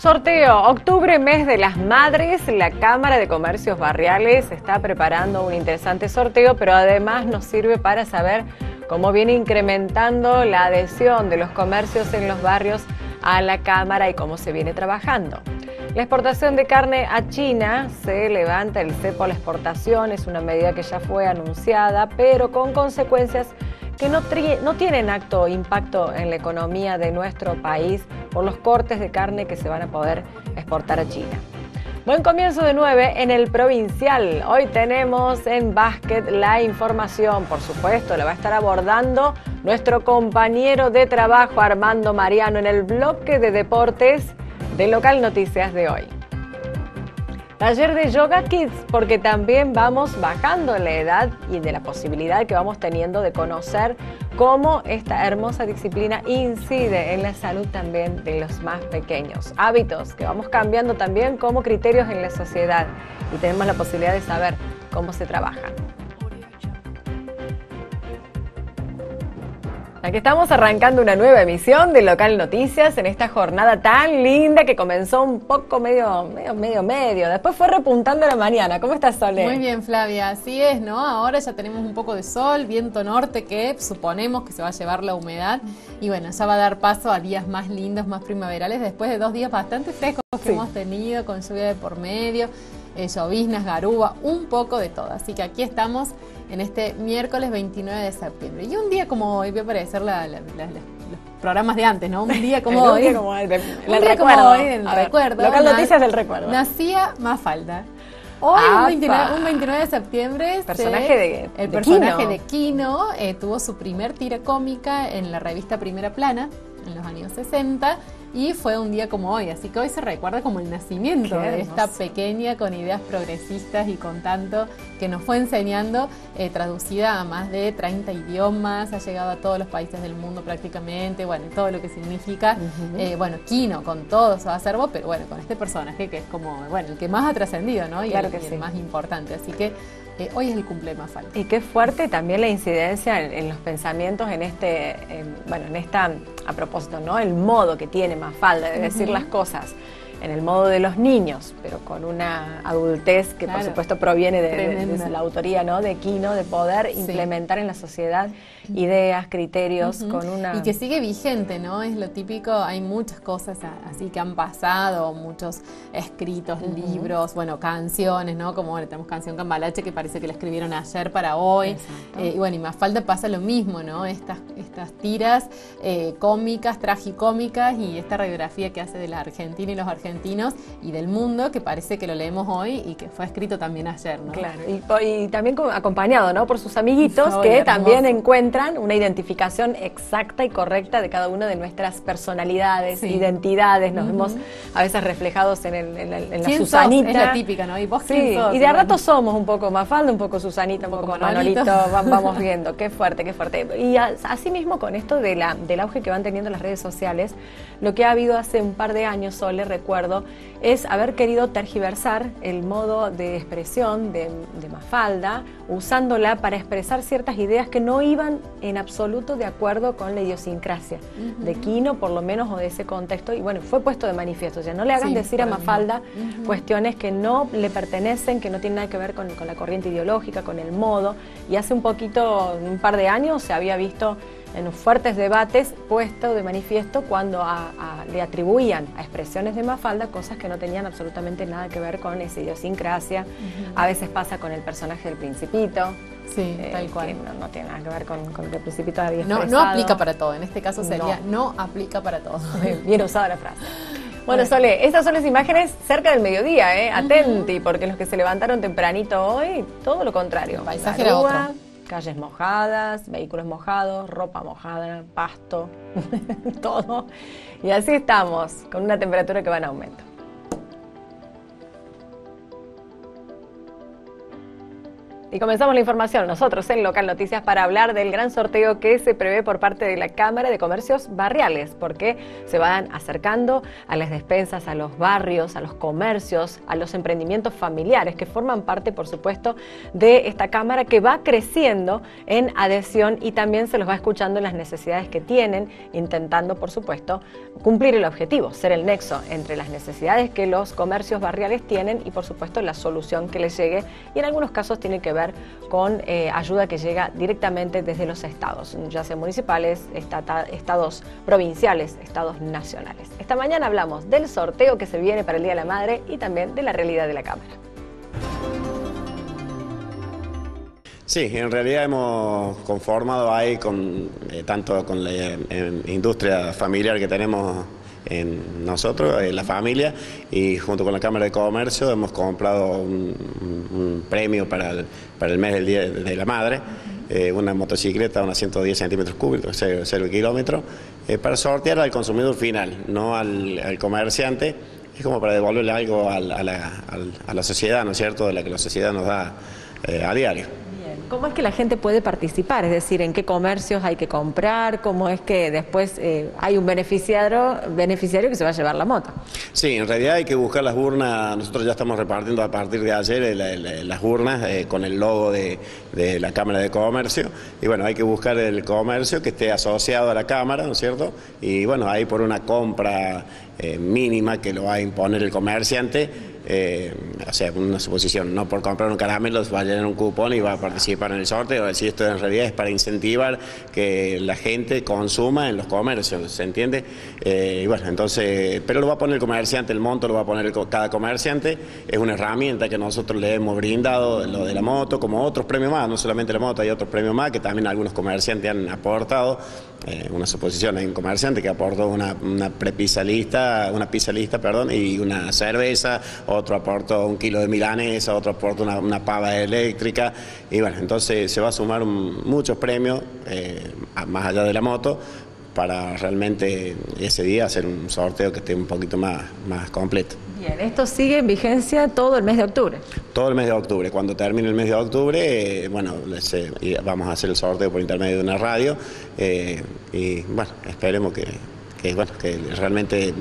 Sorteo. Octubre, mes de las madres. La Cámara de Comercios Barriales está preparando un interesante sorteo, pero además nos sirve para saber cómo viene incrementando la adhesión de los comercios en los barrios a la Cámara y cómo se viene trabajando. La exportación de carne a China, se levanta el cepo a la exportación, es una medida que ya fue anunciada, pero con consecuencias que no tienen alto impacto en la economía de nuestro país por los cortes de carne que se van a poder exportar a China. Buen comienzo de 9 en el provincial. Hoy tenemos en básquet la información, por supuesto, la va a estar abordando nuestro compañero de trabajo Armando Mariano en el bloque de deportes de Local Noticias de hoy. Taller de Yoga Kids, porque también vamos bajando la edad y de la posibilidad que vamos teniendo de conocer cómo esta hermosa disciplina incide en la salud también de los más pequeños. Hábitos que vamos cambiando también como criterios en la sociedad y tenemos la posibilidad de saber cómo se trabaja. Aquí estamos arrancando una nueva emisión de Local Noticias en esta jornada tan linda que comenzó un poco medio. Después fue repuntando la mañana. ¿Cómo estás, Sole? Muy bien, Flavia. Así es, ¿no? Ahora ya tenemos un poco de sol, viento norte que suponemos que se va a llevar la humedad. Y bueno, ya va a dar paso a días más lindos, más primaverales, después de dos días bastante frescos que hemos tenido, con lluvia de por medio, lloviznas, garúa, un poco de todo. Así que aquí estamos en este miércoles 29 de septiembre. Y un día como hoy, voy a aparecer los programas de antes, ¿no? Un día como hoy. Un día como hoy del recuerdo. Local Noticias del recuerdo. Nacía Mafalda. Hoy, un 29 de septiembre, el personaje de Quino tuvo su primer tira cómica en la revista Primera Plana, en los años 60, y fue un día como hoy. Así que hoy se recuerda como el nacimiento de esta pequeña con ideas progresistas y con tanto que nos fue enseñando, traducida a más de 30 idiomas, ha llegado a todos los países del mundo prácticamente, bueno, todo lo que significa, bueno, Quino con todo su acervo, pero bueno, con este personaje que es como, bueno, el que más ha trascendido, ¿no? Y, el más importante, así que hoy es el cumple más falta. Y qué fuerte también la incidencia en los pensamientos, en este, bueno, en esta, a propósito, ¿no? El modo que tiene Mafalda de decir las cosas, en el modo de los niños, pero con una adultez que por supuesto proviene de la autoría, ¿no? De Quino, de poder implementar en la sociedad ideas, criterios, con una... Y que sigue vigente, ¿no? Es lo típico, hay muchas cosas así que han pasado, muchos escritos, libros, bueno, canciones, ¿no? Como bueno, tenemos canción Cambalache que parece que la escribieron ayer para hoy. Y bueno, y Mafalda pasa lo mismo, ¿no? Estas tiras cómicas, tragicómicas, y esta radiografía que hace de la Argentina y los argentinos y del mundo, que parece que lo leemos hoy y que fue escrito también ayer, ¿no? Claro, y también acompañado, ¿no? Por sus amiguitos que también encuentran una identificación exacta y correcta de cada una de nuestras personalidades, identidades, nos vemos a veces reflejados en la Susanita. Es la típica, ¿no? Y vos quién sos, y de a rato somos un poco Mafalda, un poco Susanita, un poco Manolito, vamos viendo, qué fuerte, qué fuerte. Y así mismo con esto de del auge que van teniendo las redes sociales, lo que ha habido hace un par de años, Sole, recuerdo, es haber querido tergiversar el modo de expresión de Mafalda, usándola para expresar ciertas ideas que no iban en absoluto de acuerdo con la idiosincrasia de Quino, por lo menos, o de ese contexto, y bueno, fue puesto de manifiesto, ya no le hagan decir a Mafalda cuestiones que no le pertenecen, que no tienen nada que ver con la corriente ideológica, con el modo, y hace un par de años se había visto en fuertes debates puesto de manifiesto cuando le atribuían a expresiones de Mafalda cosas que no tenían absolutamente nada que ver con esa idiosincrasia. A veces pasa con el personaje del Principito. Sí, tal cual. Que no tiene nada que ver con lo que el Principito había expresado. No aplica para todo, en este caso sería no aplica para todo. Bien usada la frase. Bueno, Sole, estas son las imágenes cerca del mediodía, ¿eh? Atenti, porque los que se levantaron tempranito hoy, todo lo contrario. El paisaje era otro. Calles mojadas, vehículos mojados, ropa mojada, pasto, todo. Y así estamos, con una temperatura que va en aumento. Y comenzamos la información nosotros en Local Noticias para hablar del gran sorteo que se prevé por parte de la Cámara de Comercios Barriales, porque se van acercando a las despensas, a los barrios, a los comercios, a los emprendimientos familiares que forman parte, por supuesto, de esta Cámara que va creciendo en adhesión y también se los va escuchando en las necesidades que tienen, intentando, por supuesto, cumplir el objetivo, ser el nexo entre las necesidades que los comercios barriales tienen y, por supuesto, la solución que les llegue, y en algunos casos tiene que ver con ayuda que llega directamente desde los estados, ya sean municipales, estados provinciales, estados nacionales. Esta mañana hablamos del sorteo que se viene para el Día de la Madre y también de la realidad de la Cámara. Sí, en realidad hemos conformado ahí tanto con la industria familiar que tenemos en nosotros, en la familia, y junto con la Cámara de Comercio hemos comprado un premio para el mes del Día de la Madre, una motocicleta, unas 110 centímetros cúbicos, 0 kilómetros, para sortear al consumidor final, no al comerciante. Es como para devolverle algo a la sociedad, ¿no es cierto?, de la que la sociedad nos da a diario. ¿Cómo es que la gente puede participar? Es decir, ¿en qué comercios hay que comprar? ¿Cómo es que después hay un beneficiario que se va a llevar la moto? Sí, en realidad hay que buscar las urnas. Nosotros ya estamos repartiendo a partir de ayer las urnas con el logo de la Cámara de Comercio. Y bueno, hay que buscar el comercio que esté asociado a la Cámara, ¿no es cierto? Y bueno, ahí por una compra mínima que lo va a imponer el comerciante. O sea, una suposición, no por comprar un caramelo va a llenar un cupón y va a participar en el sorteo. Es decir, esto en realidad es para incentivar que la gente consuma en los comercios, ¿se entiende? Y bueno, entonces, pero lo va a poner el comerciante, el monto lo va a poner cada comerciante. Es una herramienta que nosotros le hemos brindado, lo de la moto, como otros premios más, no solamente la moto, hay otros premios más que también algunos comerciantes han aportado. Una suposición, hay un comerciante que aportó una pizza lista, y una cerveza, otro aportó un kilo de milanesa, otro aportó una pava eléctrica, y bueno, entonces se va a sumar muchos premios, más allá de la moto, para realmente ese día hacer un sorteo que esté un poquito más completo. Bien, esto sigue en vigencia todo el mes de octubre. Todo el mes de octubre. Cuando termine el mes de octubre, bueno, vamos a hacer el sorteo por intermedio de una radio y bueno, esperemos que realmente,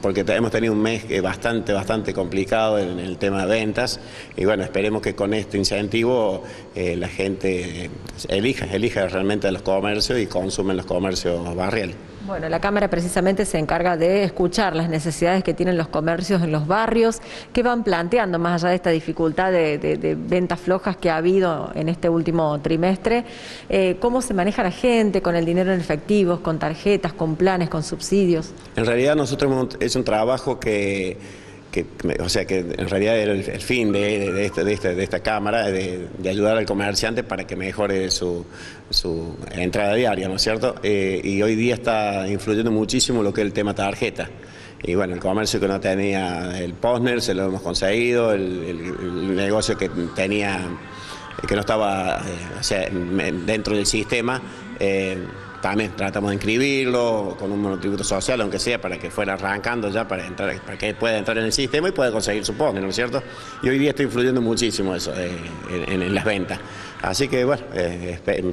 porque hemos tenido un mes bastante complicado en el tema de ventas, y bueno, esperemos que con este incentivo la gente elija realmente a los comercios y consumen los comercios barriales. Bueno, la Cámara precisamente se encarga de escuchar las necesidades que tienen los comercios en los barrios, que van planteando más allá de esta dificultad de ventas flojas que ha habido en este último trimestre, cómo se maneja la gente con el dinero en efectivos, con tarjetas, con planes, con subsidios. En realidad nosotros hemos hecho un trabajo que en realidad era el fin de esta Cámara, de ayudar al comerciante para que mejore su entrada diaria, ¿no es cierto? Y hoy día está influyendo muchísimo lo que es el tema tarjeta. Y bueno, el comercio que no tenía el Postner se lo hemos conseguido, el negocio que tenía, que no estaba dentro del sistema, también tratamos de inscribirlo con un monotributo social, aunque sea, para que fuera arrancando ya, para que pueda entrar en el sistema y pueda conseguir su POSNE, ¿no es cierto? Y hoy día está influyendo muchísimo eso en las ventas. Así que, bueno,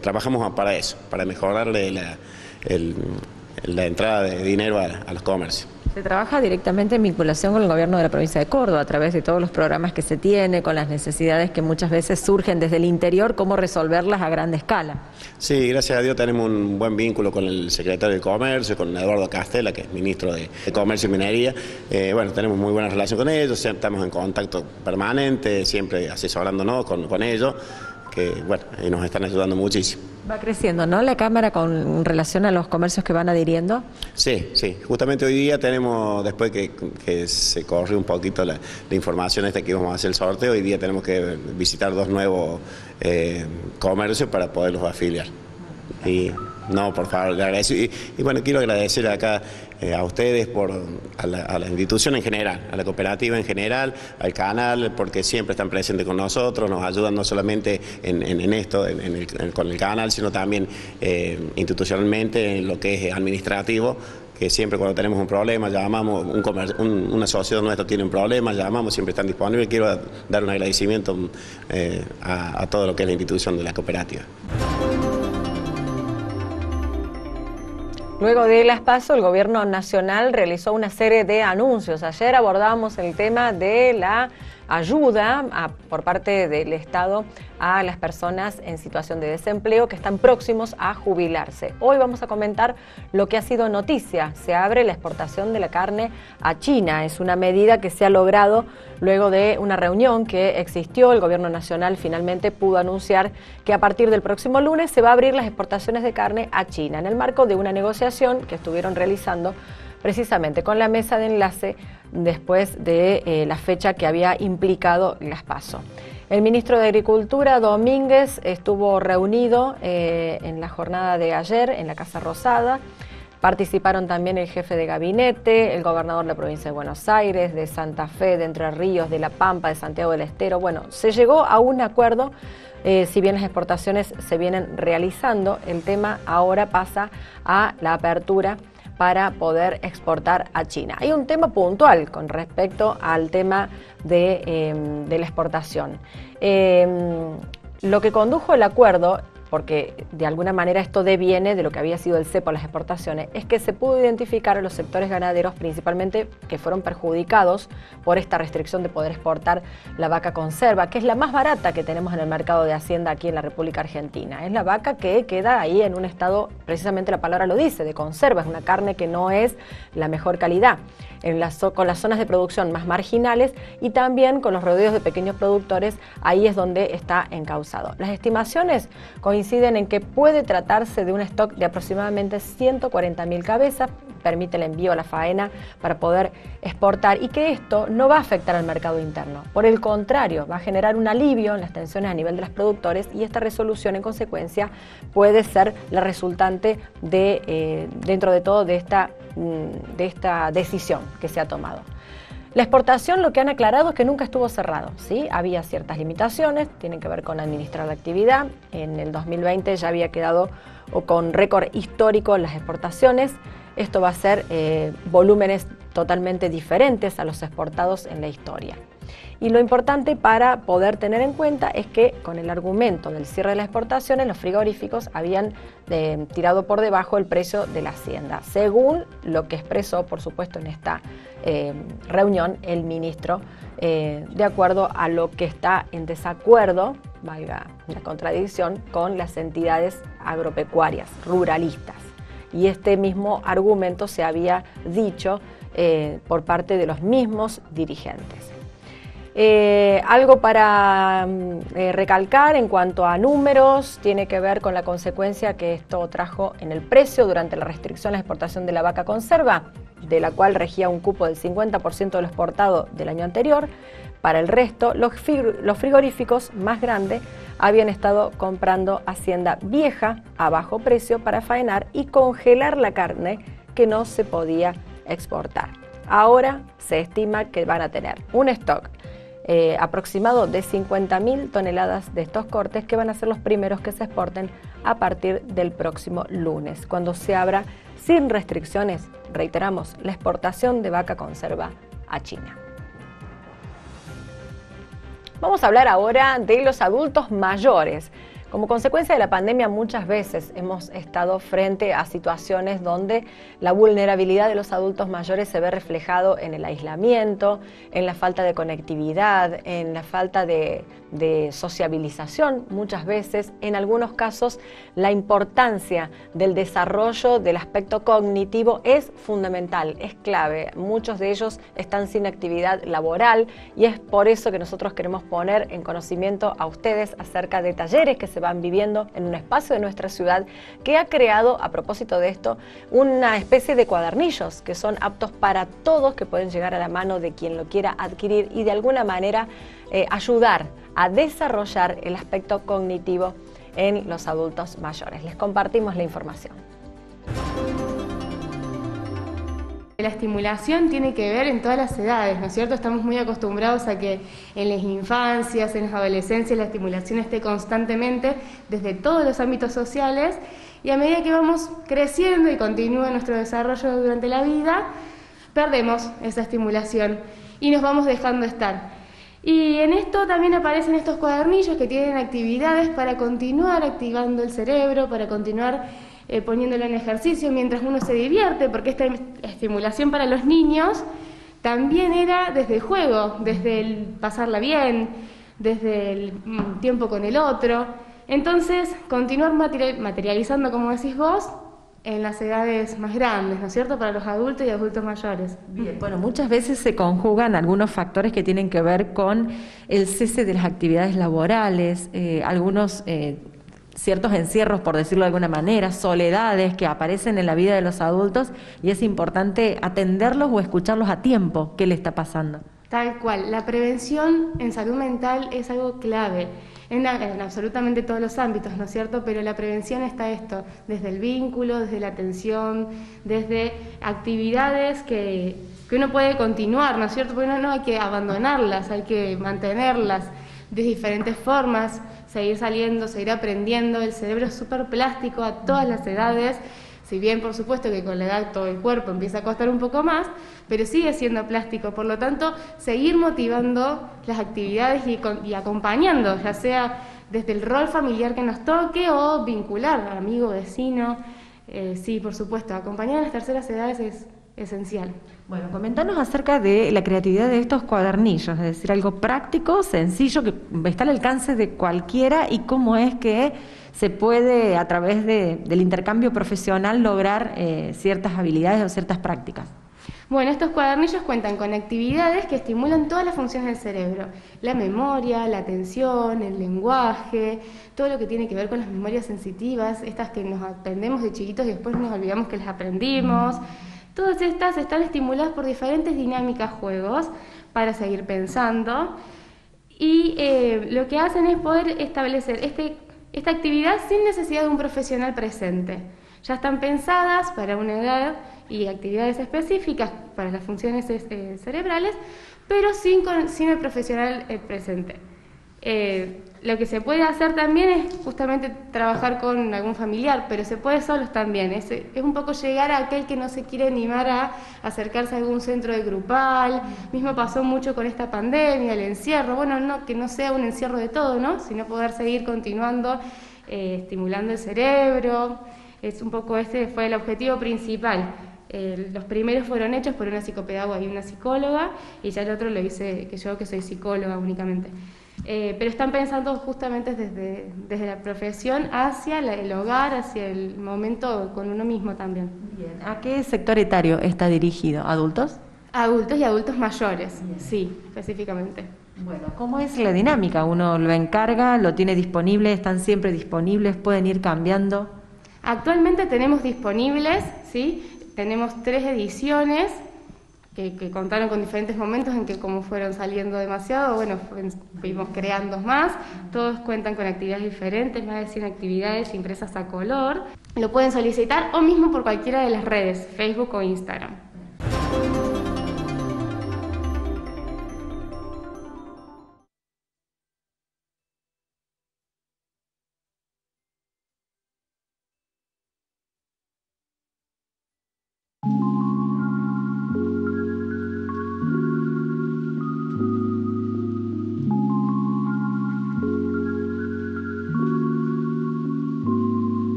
trabajamos para eso, para mejorarle la entrada de dinero a los comercios. Se trabaja directamente en vinculación con el gobierno de la provincia de Córdoba, a través de todos los programas que se tiene, con las necesidades que muchas veces surgen desde el interior, cómo resolverlas a gran escala. Sí, gracias a Dios tenemos un buen vínculo con el secretario de Comercio, con Eduardo Castela, que es ministro de Comercio y Minería. Bueno, tenemos muy buena relación con ellos, estamos en contacto permanente, siempre asesorándonos con ellos, que bueno, y nos están ayudando muchísimo. Va creciendo, ¿no?, la Cámara con relación a los comercios que van adhiriendo. Sí, sí. Justamente hoy día tenemos, después que se corrió un poquito la información esta que íbamos a hacer el sorteo, hoy día tenemos que visitar 2 nuevos comercios para poderlos afiliar. Y no, por favor, le agradezco. Y bueno, quiero agradecer acá a ustedes, a la institución en general, a la cooperativa en general, al canal, porque siempre están presentes con nosotros, nos ayudan no solamente en esto, con el canal, sino también institucionalmente en lo que es administrativo, que siempre cuando tenemos un problema llamamos, un asociado nuestro tiene un problema, llamamos, siempre están disponibles. Quiero dar un agradecimiento a todo lo que es la institución de la cooperativa. Luego de las PASO, el Gobierno Nacional realizó una serie de anuncios. Ayer abordábamos el tema de la ayuda por parte del Estado a las personas en situación de desempleo que están próximos a jubilarse. Hoy vamos a comentar lo que ha sido noticia. Se abre la exportación de la carne a China. Es una medida que se ha logrado luego de una reunión que existió. El Gobierno Nacional finalmente pudo anunciar que a partir del próximo lunes se va a abrir las exportaciones de carne a China en el marco de una negociación que estuvieron realizando precisamente con la mesa de enlace después de la fecha que había implicado las PASO. El ministro de Agricultura, Domínguez, estuvo reunido en la jornada de ayer en la Casa Rosada. Participaron también el jefe de gabinete, el gobernador de la provincia de Buenos Aires, de Santa Fe, de Entre Ríos, de La Pampa, de Santiago del Estero. Bueno, se llegó a un acuerdo. Si bien las exportaciones se vienen realizando, el tema ahora pasa a la apertura para poder exportar a China. Hay un tema puntual con respecto al tema de la exportación. Lo que condujo el acuerdo, porque de alguna manera esto deviene de lo que había sido el cepo a las exportaciones, es que se pudo identificar a los sectores ganaderos principalmente que fueron perjudicados por esta restricción de poder exportar la vaca conserva, que es la más barata que tenemos en el mercado de Hacienda aquí en la República Argentina. Es la vaca que queda ahí en un estado, precisamente la palabra lo dice, de conserva. Es una carne que no es la mejor calidad, con las zonas de producción más marginales y también con los rodeos de pequeños productores. Ahí es donde está encauzado. Las estimaciones coinciden en que puede tratarse de un stock de aproximadamente 140.000 cabezas, permite el envío a la faena para poder exportar, y que esto no va a afectar al mercado interno. Por el contrario, va a generar un alivio en las tensiones a nivel de los productores, y esta resolución en consecuencia puede ser la resultante de, dentro de todo, de esta decisión que se ha tomado. La exportación, lo que han aclarado es que nunca estuvo cerrado, ¿sí? Había ciertas limitaciones, tienen que ver con administrar la actividad. En el 2020 ya había quedado con récord histórico en las exportaciones. Esto va a ser volúmenes totalmente diferentes a los exportados en la historia. Y lo importante para poder tener en cuenta es que con el argumento del cierre de las exportaciones, los frigoríficos habían tirado por debajo el precio de la hacienda, según lo que expresó, por supuesto, en esta reunión el ministro, de acuerdo a lo que está en desacuerdo, valga la contradicción, con las entidades agropecuarias, ruralistas. Y este mismo argumento se había dicho por parte de los mismos dirigentes. Algo para recalcar en cuanto a números, tiene que ver con la consecuencia que esto trajo en el precio durante la restricción a la exportación de la vaca conserva, de la cual regía un cupo del 50% de lo exportado del año anterior. Para el resto, los frigoríficos más grandes habían estado comprando hacienda vieja a bajo precio para faenar y congelar la carne que no se podía exportar. Ahora se estima que van a tener un stock aproximado de 50.000 toneladas de estos cortes, que van a ser los primeros que se exporten a partir del próximo lunes, cuando se abra sin restricciones, reiteramos, la exportación de vaca conserva a China. Vamos a hablar ahora de los adultos mayores. Como consecuencia de la pandemia, muchas veces hemos estado frente a situaciones donde la vulnerabilidad de los adultos mayores se ve reflejado en el aislamiento, en la falta de conectividad, en la falta de sociabilización, muchas veces, en algunos casos, la importancia del desarrollo del aspecto cognitivo es fundamental, es clave. Muchos de ellos están sin actividad laboral, y es por eso que nosotros queremos poner en conocimiento a ustedes acerca de talleres que se van viviendo en un espacio de nuestra ciudad que ha creado, a propósito de esto, una especie de cuadernillos que son aptos para todos, que pueden llegar a la mano de quien lo quiera adquirir y de alguna manera ayudar a desarrollar el aspecto cognitivo en los adultos mayores. Les compartimos la información. La estimulación tiene que ver en todas las edades, ¿no es cierto? Estamos muy acostumbrados a que en las infancias, en las adolescencias, la estimulación esté constantemente desde todos los ámbitos sociales, y a medida que vamos creciendo y continúa nuestro desarrollo durante la vida, perdemos esa estimulación y nos vamos dejando estar. Y en esto también aparecen estos cuadernillos que tienen actividades para continuar activando el cerebro, para continuar poniéndolo en ejercicio mientras uno se divierte, porque esta estimulación para los niños también era desde el juego, desde el pasarla bien, desde el tiempo con el otro. Entonces, continuar materializando, como decís vos, en las edades más grandes, ¿no es cierto?, para los adultos y adultos mayores. Bien. Bueno, muchas veces se conjugan algunos factores que tienen que ver con el cese de las actividades laborales, algunos ciertos encierros, por decirlo de alguna manera, soledades que aparecen en la vida de los adultos, y es importante atenderlos o escucharlos a tiempo, qué le está pasando. Tal cual, la prevención en salud mental es algo clave. En absolutamente todos los ámbitos, ¿no es cierto? Pero la prevención está esto, desde el vínculo, desde la atención, desde actividades que uno puede continuar, ¿no es cierto? Porque no hay que abandonarlas, hay que mantenerlas de diferentes formas, seguir saliendo, seguir aprendiendo. El cerebro es súper plástico a todas las edades, si bien por supuesto que con la edad todo el cuerpo empieza a costar un poco más, pero sigue siendo plástico, por lo tanto, seguir motivando las actividades y acompañando, ya sea desde el rol familiar que nos toque o vincular, amigo, vecino, sí, por supuesto, acompañar a las terceras edades es esencial. Bueno, comentanos acerca de la creatividad de estos cuadernillos, es decir, algo práctico, sencillo, que está al alcance de cualquiera, y cómo es que se puede, a través del intercambio profesional, lograr ciertas habilidades o ciertas prácticas. Bueno, estos cuadernillos cuentan con actividades que estimulan todas las funciones del cerebro, la memoria, la atención, el lenguaje, todo lo que tiene que ver con las memorias sensitivas, estas que nos aprendemos de chiquitos y después nos olvidamos que las aprendimos. Todas estas están estimuladas por diferentes dinámicas, juegos, para seguir pensando, y lo que hacen es poder establecer esta actividad sin necesidad de un profesional presente. Ya están pensadas para una edad y actividades específicas para las funciones cerebrales, pero sin el profesional presente. Lo que se puede hacer también es justamente trabajar con algún familiar, pero se puede solos también. Es un poco llegar a aquel que no se quiere animar a acercarse a algún centro de grupal. Mismo pasó mucho con esta pandemia, el encierro. Bueno, no, que no sea un encierro de todo, ¿no?, sino poder seguir continuando estimulando el cerebro. Es un poco, este fue el objetivo principal. Los primeros fueron hechos por una psicopedagoga y una psicóloga, y ya el otro lo hice yo, que soy psicóloga únicamente. Pero están pensando justamente desde la profesión hacia el hogar, hacia el momento con uno mismo también. Bien. ¿A qué sector etario está dirigido? ¿Adultos? Adultos y adultos mayores, bien. Sí, específicamente. Bueno, ¿cómo es la dinámica? ¿Uno lo encarga, lo tiene disponible, están siempre disponibles, pueden ir cambiando? Actualmente tenemos disponibles, ¿sí? Tenemos 3 ediciones que contaron con diferentes momentos en que, como fueron saliendo demasiado, bueno, fuimos creando más. Todos cuentan con actividades diferentes, más de 100 actividades impresas a color. Lo pueden solicitar o mismo por cualquiera de las redes, Facebook o Instagram.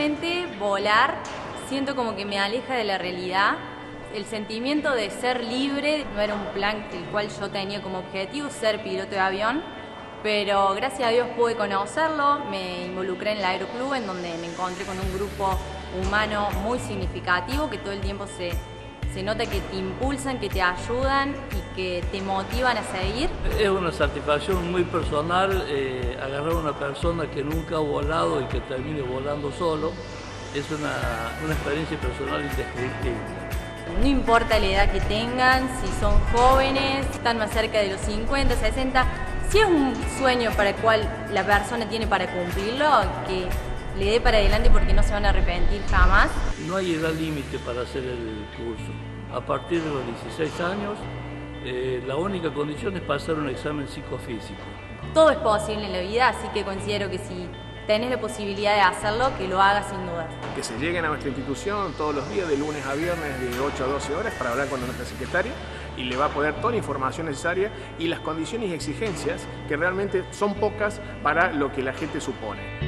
realmente volar, siento como que me aleja de la realidad. El sentimiento de ser libre no era un plan el cual yo tenía como objetivo, ser piloto de avión, pero gracias a Dios pude conocerlo, me involucré en el Aeroclub, en donde me encontré con un grupo humano muy significativo, que todo el tiempo se nota que te impulsan, que te ayudan y que te motivan a seguir. Es una satisfacción muy personal agarrar a una persona que nunca ha volado y que termine volando solo. Es una experiencia personal indescriptible. No importa la edad que tengan, si son jóvenes, están más cerca de los 50, 60, si es un sueño para el cual la persona tiene para cumplirlo, que le dé para adelante porque no se van a arrepentir jamás. No hay edad límite para hacer el curso. A partir de los 16 años, la única condición es pasar un examen psicofísico. Todo es posible en la vida, así que considero que si tenés la posibilidad de hacerlo, que lo hagas sin duda. Que se lleguen a nuestra institución todos los días, de lunes a viernes, de 8 a 12 horas, para hablar con nuestra secretaria y le va a poder toda la información necesaria y las condiciones y exigencias que realmente son pocas para lo que la gente supone.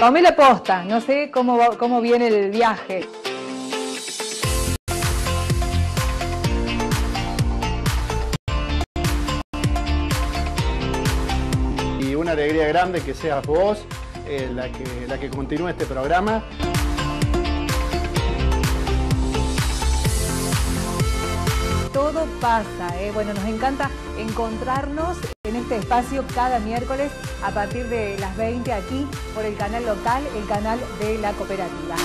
Tomé la posta, no sé cómo viene el viaje. Y una alegría grande que seas vos la que continúe este programa. Todo pasa, bueno, nos encanta encontrarnos en este espacio cada miércoles a partir de las 20 aquí por el canal local, el canal de la cooperativa.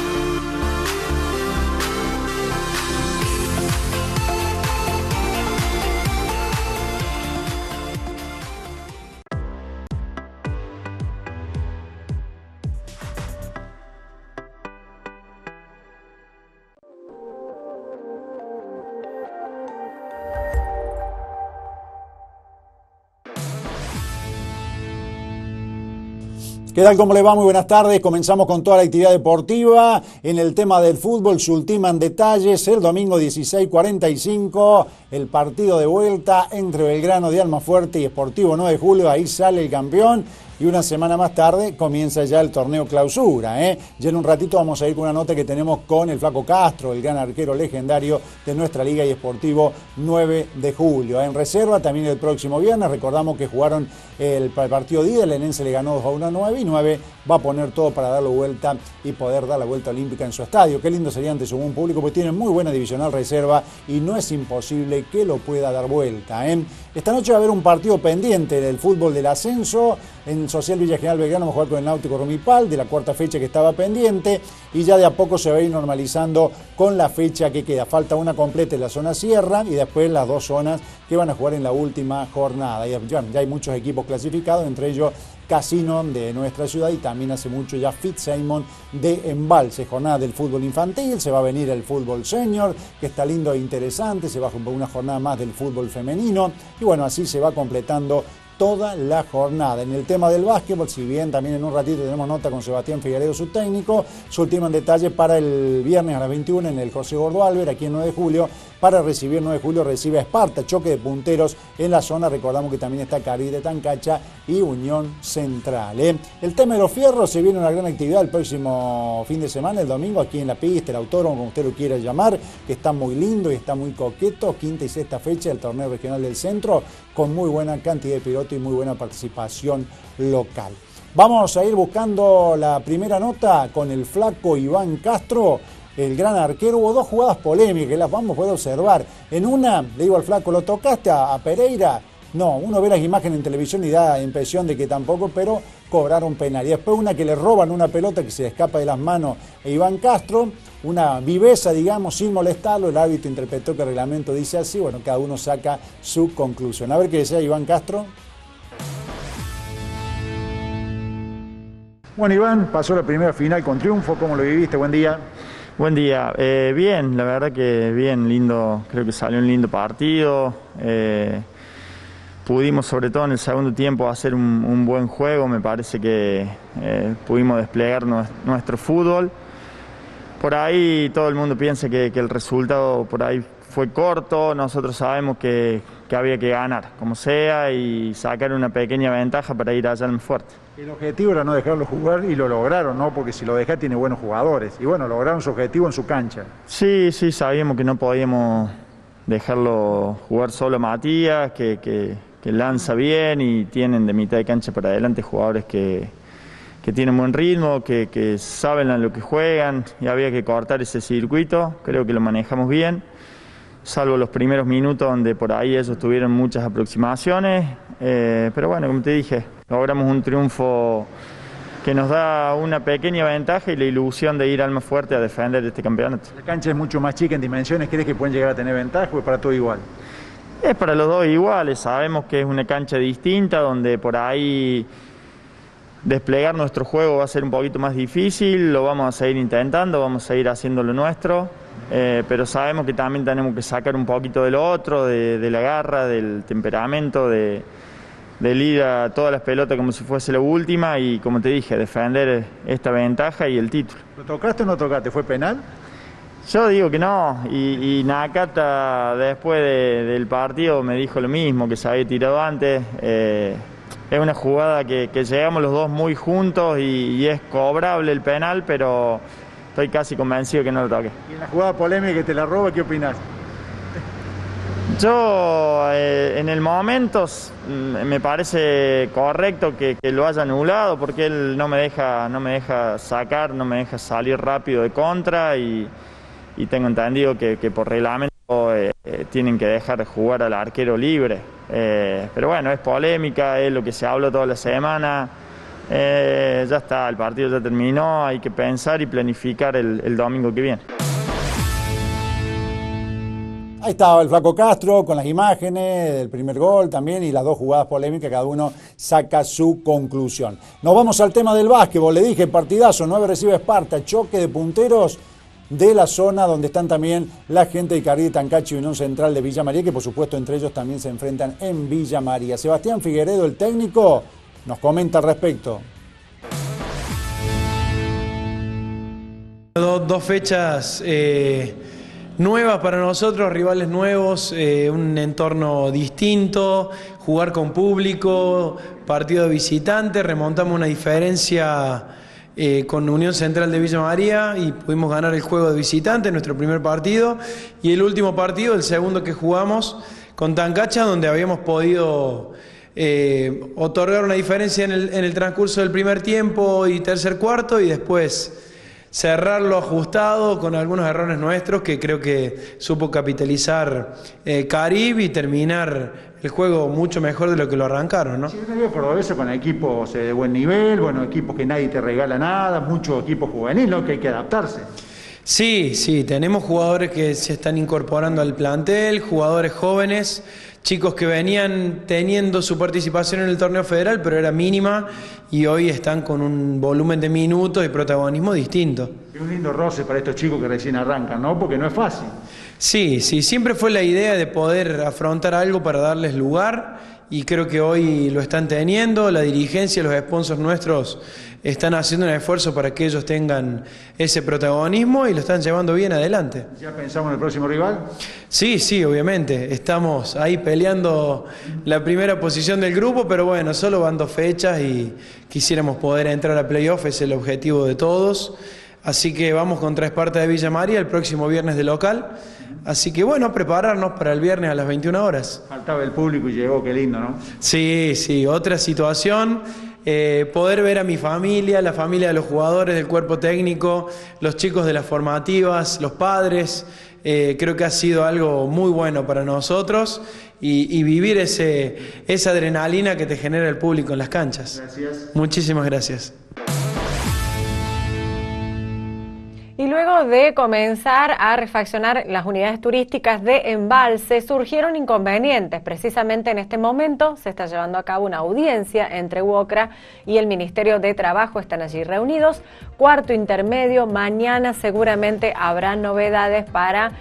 ¿Qué tal? ¿Cómo le va? Muy buenas tardes. Comenzamos con toda la actividad deportiva. En el tema del fútbol se ultiman detalles. El domingo 16:45, el partido de vuelta entre Belgrano de Almafuerte y Sportivo 9 de Julio. Ahí sale el campeón. Y una semana más tarde comienza ya el torneo clausura. Ya en un ratito vamos a ir con una nota que tenemos con el Flaco Castro, el gran arquero legendario de nuestra liga y Sportivo 9 de Julio. En reserva también el próximo viernes. Recordamos que jugaron el partido de ida, el Lenense le ganó 2-1 a 9 y 9 va a poner todo para darlo vuelta y poder dar la vuelta olímpica en su estadio. Qué lindo sería ante su buen público, porque tiene muy buena divisional reserva y no es imposible que lo pueda dar vuelta. Esta noche va a haber un partido pendiente del fútbol del ascenso. En Social Villa General Belgrano vamos a jugar con el Náutico Rumipal de la cuarta fecha que estaba pendiente y ya de a poco se va a ir normalizando con la fecha que queda. Falta una completa en la zona sierra y después las dos zonas que van a jugar en la última jornada. Ya hay muchos equipos clasificados, entre ellos Casino de nuestra ciudad y también hace mucho ya Fitzsimon de Embalse. Jornada del fútbol infantil, se va a venir el fútbol senior, que está lindo e interesante, se va a jugar una jornada más del fútbol femenino y bueno, así se va completando toda la jornada. En el tema del básquetbol, si bien también en un ratito tenemos nota con Sebastián Figueredo, su técnico, su último en detalle para el viernes a las 21 en el José Gordo Álvarez, aquí en 9 de julio, para recibir 9 de julio recibe a Esparta, choque de punteros en la zona, recordamos que también está Caribe, Tancacha y Unión Central. El tema de los fierros, se viene una gran actividad el próximo fin de semana, el domingo, aquí en la pista, el autódromo, como usted lo quiera llamar, que está muy lindo y está muy coqueto, quinta y sexta fecha del torneo regional del centro, con muy buena cantidad de pilotos y muy buena participación local. Vamos a ir buscando la primera nota con el Flaco Iván Castro, el gran arquero. Hubo dos jugadas polémicas, las vamos a poder observar. En una, le digo al Flaco, ¿lo tocaste a Pereira? No, uno ve las imágenes en televisión y da la impresión de que tampoco, pero cobraron penal. Y después una que le roban una pelota que se le escapa de las manos a Iván Castro, una viveza, digamos, sin molestarlo. El árbitro interpretó que el reglamento dice así, bueno, cada uno saca su conclusión. A ver qué decía Iván Castro. Bueno, Iván, pasó la primera final con triunfo. ¿Cómo lo viviste? Buen día. Buen día. Bien, la verdad que bien, lindo. Creo que salió un lindo partido. Pudimos, sobre todo en el segundo tiempo, hacer un buen juego. Me parece que pudimos desplegar nuestro fútbol. Por ahí todo el mundo piensa que el resultado por ahí fue corto. Nosotros sabemos que había que ganar, como sea, y sacar una pequeña ventaja para ir allá al fuerte. El objetivo era no dejarlo jugar y lo lograron, ¿no? Porque si lo dejás tiene buenos jugadores. Y bueno, lograron su objetivo en su cancha. Sí, sí, sabíamos que no podíamos dejarlo jugar solo a Matías, que lanza bien y tienen de mitad de cancha para adelante jugadores que tienen buen ritmo, que saben a lo que juegan, y había que cortar ese circuito. Creo que lo manejamos bien, salvo los primeros minutos donde por ahí ellos tuvieron muchas aproximaciones, pero bueno, como te dije, logramos un triunfo que nos da una pequeña ventaja y la ilusión de ir alma fuerte a defender este campeonato. La cancha es mucho más chica en dimensiones. ¿Crees que pueden llegar a tener ventaja o es para todo igual? Es para los dos iguales. Sabemos que es una cancha distinta donde por ahí desplegar nuestro juego va a ser un poquito más difícil. Lo vamos a seguir intentando, vamos a seguir haciendo lo nuestro, pero sabemos que también tenemos que sacar un poquito de lo otro, de la garra, del temperamento, del ir a todas las pelotas como si fuese la última y, como te dije, defender esta ventaja y el título. ¿Lo tocaste o no tocaste? ¿Fue penal? Yo digo que no, y Nakata después del partido me dijo lo mismo, que se había tirado antes. Es una jugada que llegamos los dos muy juntos y es cobrable el penal, pero estoy casi convencido que no lo toqué. Y en la jugada polémica que te la roba, ¿qué opinás? Yo en el momento me parece correcto que lo haya anulado, porque él no me deja sacar, no me deja salir rápido de contra, y tengo entendido que por reglamento tienen que dejar jugar al arquero libre. Pero bueno, es polémica, es lo que se habló toda la semana. Ya está, el partido ya terminó, hay que pensar y planificar el domingo que viene. Ahí estaba el Flaco Castro con las imágenes del primer gol también y las dos jugadas polémicas, cada uno saca su conclusión. Nos vamos al tema del básquetbol. Le dije, partidazo, 9 recibe Esparta, choque de punteros de la zona donde están también la gente de Caribe, Tancacha y Unión Central de Villa María, que por supuesto entre ellos también se enfrentan en Villa María. Sebastián Figueredo, el técnico, nos comenta al respecto. Dos fechas nuevas para nosotros, rivales nuevos, un entorno distinto, jugar con público, partido de visitante, remontamos una diferencia con Unión Central de Villa María y pudimos ganar el juego de visitante, nuestro primer partido, y el último partido, el segundo que jugamos con Tancacha, donde habíamos podido otorgar una diferencia en el transcurso del primer tiempo y tercer cuarto, y después cerrarlo ajustado con algunos errores nuestros que creo que supo capitalizar Caribe y terminar el juego mucho mejor de lo que lo arrancaron, ¿no? Sí, yo veo cordobesa con equipos de buen nivel, bueno, equipos que nadie te regala nada, muchos equipos juveniles, ¿no?, que hay que adaptarse. Sí, tenemos jugadores que se están incorporando al plantel, jugadores jóvenes, chicos que venían teniendo su participación en el torneo federal, pero era mínima, y hoy están con un volumen de minutos y protagonismo distinto. Es un lindo roce para estos chicos que recién arrancan, ¿no? Porque no es fácil. Sí, siempre fue la idea de poder afrontar algo para darles lugar, y creo que hoy lo están teniendo. La dirigencia, los sponsors nuestros están haciendo un esfuerzo para que ellos tengan ese protagonismo y lo están llevando bien adelante. ¿Ya pensamos en el próximo rival? Sí, obviamente. Estamos ahí peleando la primera posición del grupo, pero bueno, solo van dos fechas y quisiéramos poder entrar a playoff, es el objetivo de todos. Así que vamos contra Esparta de Villa María el próximo viernes de local. Así que bueno, prepararnos para el viernes a las 21 horas. Faltaba el público y llegó, qué lindo, ¿no? Sí, otra situación. Poder ver a mi familia, la familia de los jugadores, del cuerpo técnico, los chicos de las formativas, los padres. Creo que ha sido algo muy bueno para nosotros y vivir esa adrenalina que te genera el público en las canchas. Gracias. Muchísimas gracias. Y luego de comenzar a refaccionar las unidades turísticas de Embalse, surgieron inconvenientes. Precisamente en este momento se está llevando a cabo una audiencia entre UOCRA y el Ministerio de Trabajo. Están allí reunidos. Cuarto intermedio, mañana seguramente habrá novedades para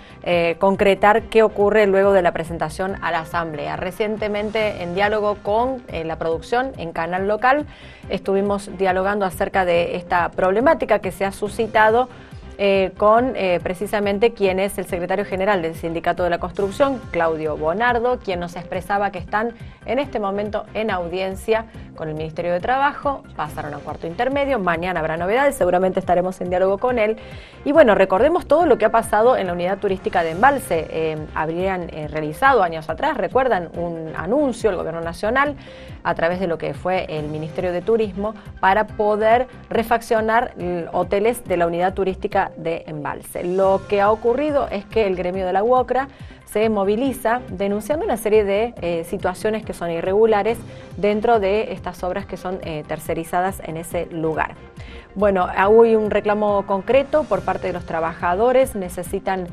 concretar qué ocurre luego de la presentación a la Asamblea. Recientemente, en diálogo con la producción en Canal Local, estuvimos dialogando acerca de esta problemática que se ha suscitado con precisamente quien es el secretario general del Sindicato de la Construcción, Claudio Bonardo, quien nos expresaba que están en este momento en audiencia con el Ministerio de Trabajo, pasaron a cuarto intermedio, mañana habrá novedades, seguramente estaremos en diálogo con él. Y bueno, recordemos todo lo que ha pasado en la unidad turística de Embalse. Habrían realizado años atrás, recuerdan, un anuncio el Gobierno Nacional a través de lo que fue el Ministerio de Turismo para poder refaccionar hoteles de la unidad turística de Embalse. Lo que ha ocurrido es que el gremio de la UOCRA se moviliza denunciando una serie de situaciones que son irregulares dentro de estas obras que son tercerizadas en ese lugar. Bueno, hay un reclamo concreto por parte de los trabajadores, necesitan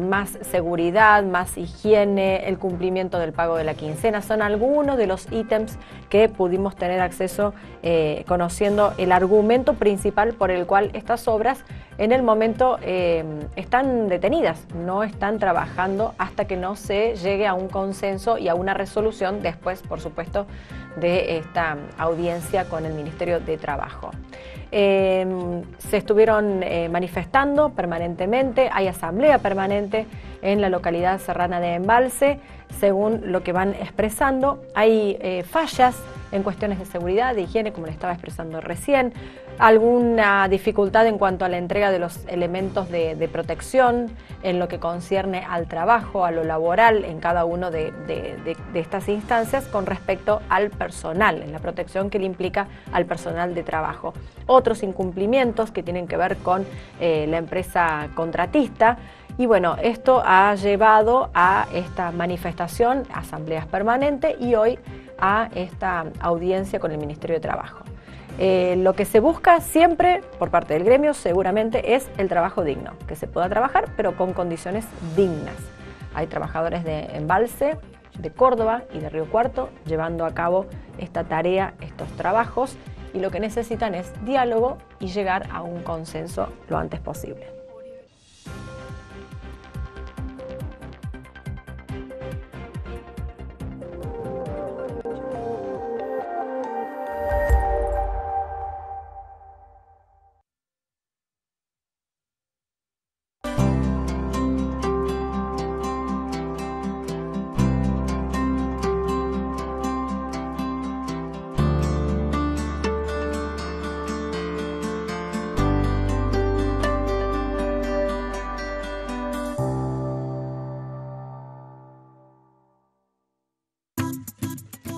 más seguridad, más higiene, el cumplimiento del pago de la quincena. Son algunos de los ítems que pudimos tener acceso conociendo el argumento principal por el cual estas obras en el momento están detenidas, no están trabajando hasta que no se llegue a un consenso y a una resolución después, por supuesto, de esta audiencia con el Ministerio de Trabajo. Se estuvieron manifestando permanentemente, hay asamblea permanente en la localidad serrana de Embalse, según lo que van expresando. Hay fallas en cuestiones de seguridad, de higiene, como le estaba expresando recién, alguna dificultad en cuanto a la entrega de los elementos de protección en lo que concierne al trabajo, a lo laboral, en cada uno de estas instancias con respecto al personal, en la protección que le implica al personal de trabajo. Otros incumplimientos que tienen que ver con la empresa contratista. Y bueno, esto ha llevado a esta manifestación, asambleas permanentes y hoy a esta audiencia con el Ministerio de Trabajo. Lo que se busca siempre por parte del gremio seguramente es el trabajo digno, que se pueda trabajar pero con condiciones dignas. Hay trabajadores de Embalse, de Córdoba y de Río Cuarto llevando a cabo esta tarea, estos trabajos, y lo que necesitan es diálogo y llegar a un consenso lo antes posible.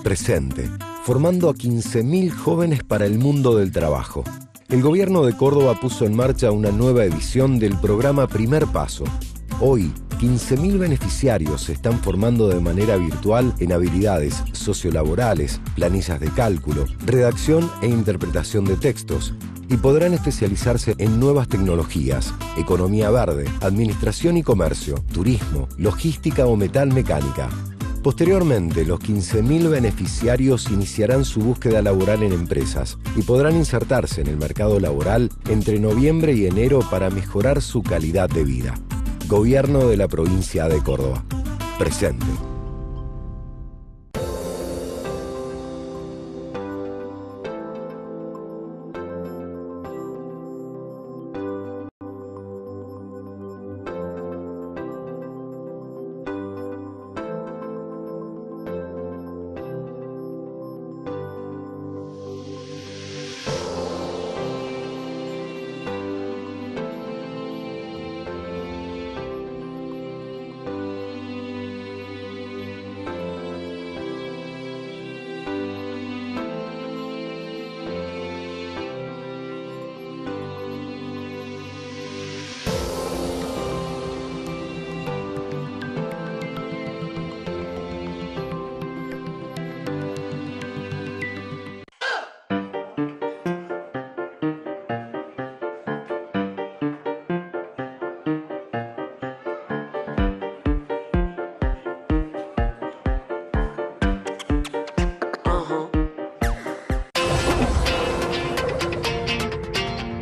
Presente, formando a 15.000 jóvenes para el mundo del trabajo. El gobierno de Córdoba puso en marcha una nueva edición del programa Primer Paso. Hoy, 15.000 beneficiarios se están formando de manera virtual en habilidades sociolaborales, planillas de cálculo, redacción e interpretación de textos, y podrán especializarse en nuevas tecnologías, economía verde, administración y comercio, turismo, logística o metalmecánica. Posteriormente, los 15.000 beneficiarios iniciarán su búsqueda laboral en empresas y podrán insertarse en el mercado laboral entre noviembre y enero para mejorar su calidad de vida. Gobierno de la provincia de Córdoba. Presente.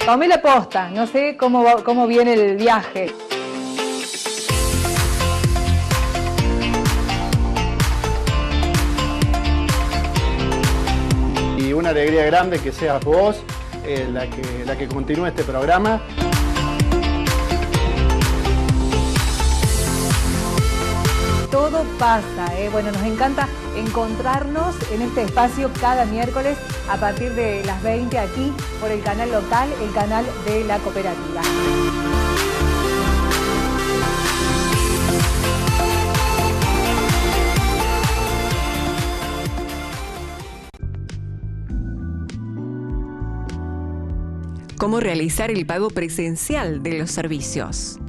Tomé la posta, no sé cómo viene el viaje. Y una alegría grande que seas vos la que continúe este programa. Todo pasa, bueno, nos encanta encontrarnos en este espacio cada miércoles a partir de las 20 aquí por el canal local, el canal de la cooperativa. ¿Cómo realizar el pago presencial de los servicios?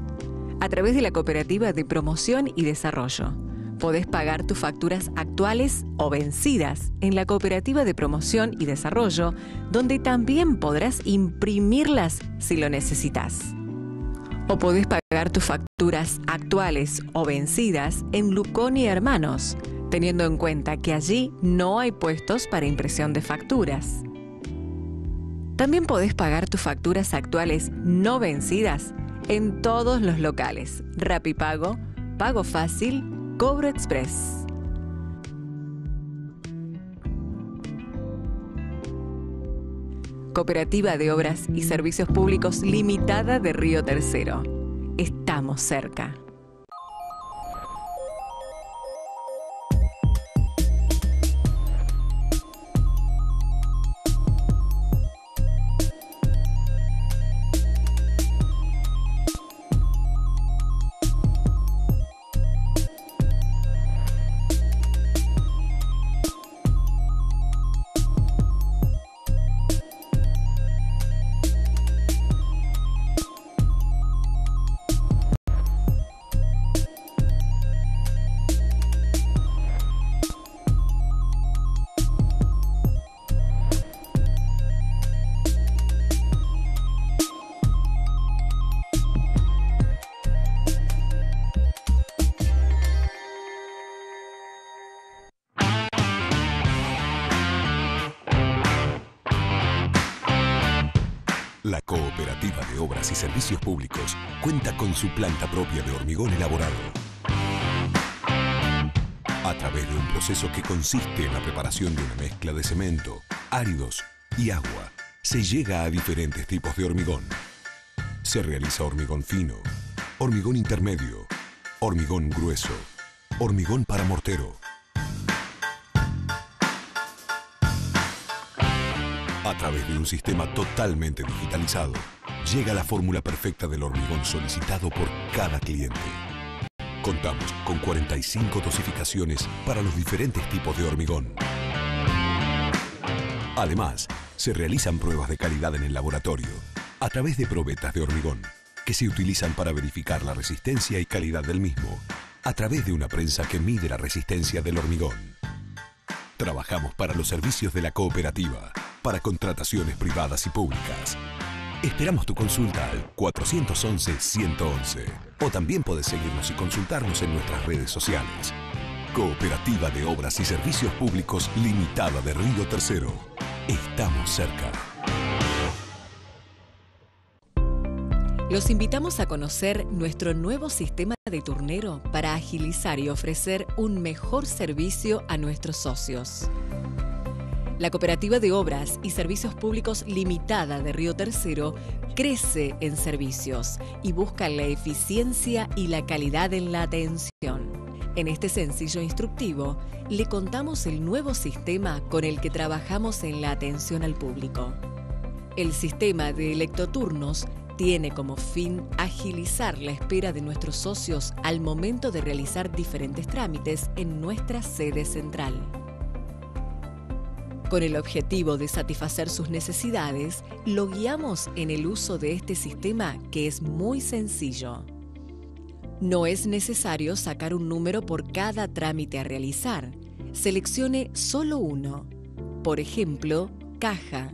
A través de la Cooperativa de Promoción y Desarrollo. Podés pagar tus facturas actuales o vencidas en la Cooperativa de Promoción y Desarrollo, donde también podrás imprimirlas si lo necesitas. O podés pagar tus facturas actuales o vencidas en Lucón y Hermanos, teniendo en cuenta que allí no hay puestos para impresión de facturas. También podés pagar tus facturas actuales no vencidas en todos los locales: Rapipago, Pago Fácil, Cobro Express. Cooperativa de Obras y Servicios Públicos Limitada de Río Tercero. Estamos cerca. La Cooperativa de Obras y Servicios Públicos cuenta con su planta propia de hormigón elaborado a través de un proceso que consiste en la preparación de una mezcla de cemento, áridos y agua. Se llega a diferentes tipos de hormigón. Se realiza hormigón fino, hormigón intermedio, hormigón grueso, hormigón para mortero. A través de un sistema totalmente digitalizado, llega la fórmula perfecta del hormigón solicitado por cada cliente. Contamos con 45 dosificaciones para los diferentes tipos de hormigón. Además, se realizan pruebas de calidad en el laboratorio, a través de probetas de hormigón, que se utilizan para verificar la resistencia y calidad del mismo, a través de una prensa que mide la resistencia del hormigón. Trabajamos para los servicios de la cooperativa, para contrataciones privadas y públicas. Esperamos tu consulta al 411-111. O también podés seguirnos y consultarnos en nuestras redes sociales. Cooperativa de Obras y Servicios Públicos Limitada de Río Tercero. Estamos cerca. Los invitamos a conocer nuestro nuevo sistema de turnero para agilizar y ofrecer un mejor servicio a nuestros socios. La Cooperativa de Obras y Servicios Públicos Limitada de Río Tercero crece en servicios y busca la eficiencia y la calidad en la atención. En este sencillo instructivo, le contamos el nuevo sistema con el que trabajamos en la atención al público. El sistema de electroturnos tiene como fin agilizar la espera de nuestros socios al momento de realizar diferentes trámites en nuestra sede central. Con el objetivo de satisfacer sus necesidades, lo guiamos en el uso de este sistema que es muy sencillo. No es necesario sacar un número por cada trámite a realizar. Seleccione solo uno, por ejemplo, caja.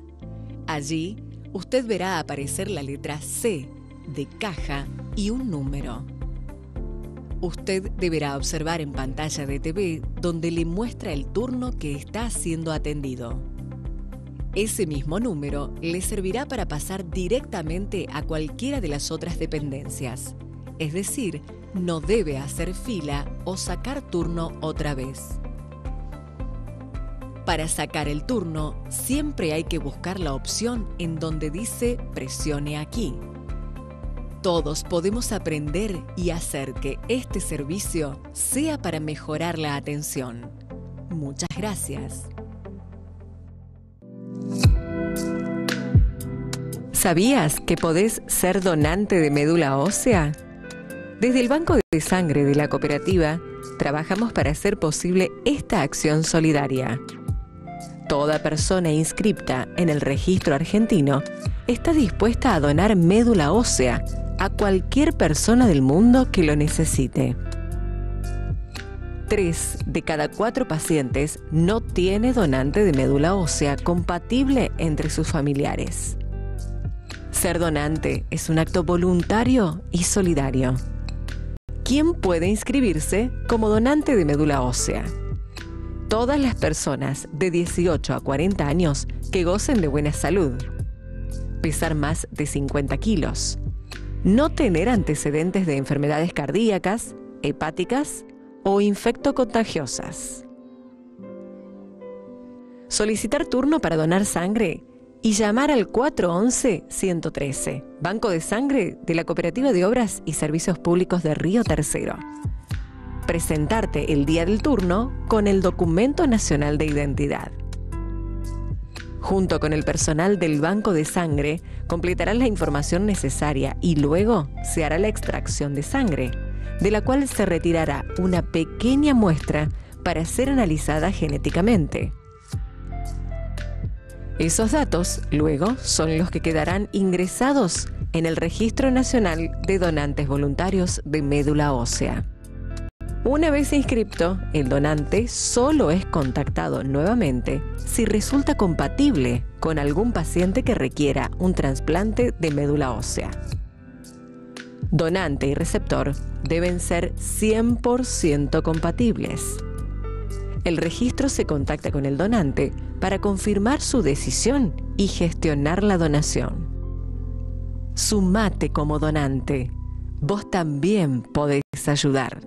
Allí, usted verá aparecer la letra C de caja y un número. Usted deberá observar en pantalla de TV donde le muestra el turno que está siendo atendido. Ese mismo número les servirá para pasar directamente a cualquiera de las otras dependencias. Es decir, no debe hacer fila o sacar turno otra vez. Para sacar el turno, siempre hay que buscar la opción en donde dice presione aquí. Todos podemos aprender y hacer que este servicio sea para mejorar la atención. Muchas gracias. ¿Sabías que podés ser donante de médula ósea? Desde el Banco de Sangre de la Cooperativa, trabajamos para hacer posible esta acción solidaria. Toda persona inscripta en el registro argentino está dispuesta a donar médula ósea a cualquier persona del mundo que lo necesite. 3 de cada 4 pacientes no tiene donante de médula ósea compatible entre sus familiares. Ser donante es un acto voluntario y solidario. ¿Quién puede inscribirse como donante de médula ósea? Todas las personas de 18 a 40 años que gocen de buena salud, pesar más de 50 kilos, no tener antecedentes de enfermedades cardíacas, hepáticas o infectocontagiosas. Solicitar turno para donar sangre y llamar al 411-113, Banco de Sangre de la Cooperativa de Obras y Servicios Públicos de Río Tercero. Presentarte el día del turno con el Documento Nacional de Identidad. Junto con el personal del Banco de Sangre, completarás la información necesaria y luego se hará la extracción de sangre, de la cual se retirará una pequeña muestra para ser analizada genéticamente. Esos datos, luego, son los que quedarán ingresados en el Registro Nacional de Donantes Voluntarios de Médula Ósea. Una vez inscripto, el donante solo es contactado nuevamente si resulta compatible con algún paciente que requiera un trasplante de médula ósea. Donante y receptor deben ser 100% compatibles. El registro se contacta con el donante para confirmar su decisión y gestionar la donación. Sumate como donante. Vos también podés ayudar.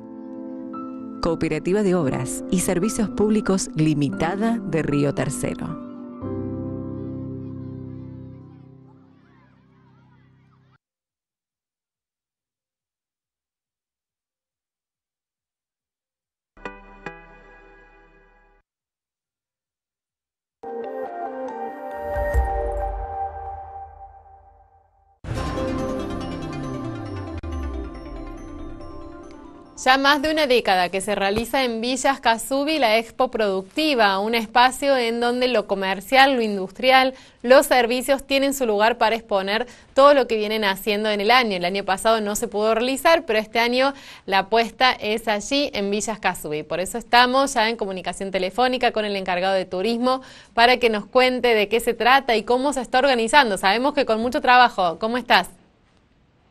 Cooperativa de Obras y Servicios Públicos Limitada de Río Tercero. Ya más de una década que se realiza en Villas Casubi la Expo Productiva, un espacio en donde lo comercial, lo industrial, los servicios tienen su lugar para exponer todo lo que vienen haciendo en el año. El año pasado no se pudo realizar, pero este año la apuesta es allí en Villas Casubi. Por eso estamos ya en comunicación telefónica con el encargado de turismo para que nos cuente de qué se trata y cómo se está organizando. Sabemos que con mucho trabajo. ¿Cómo estás?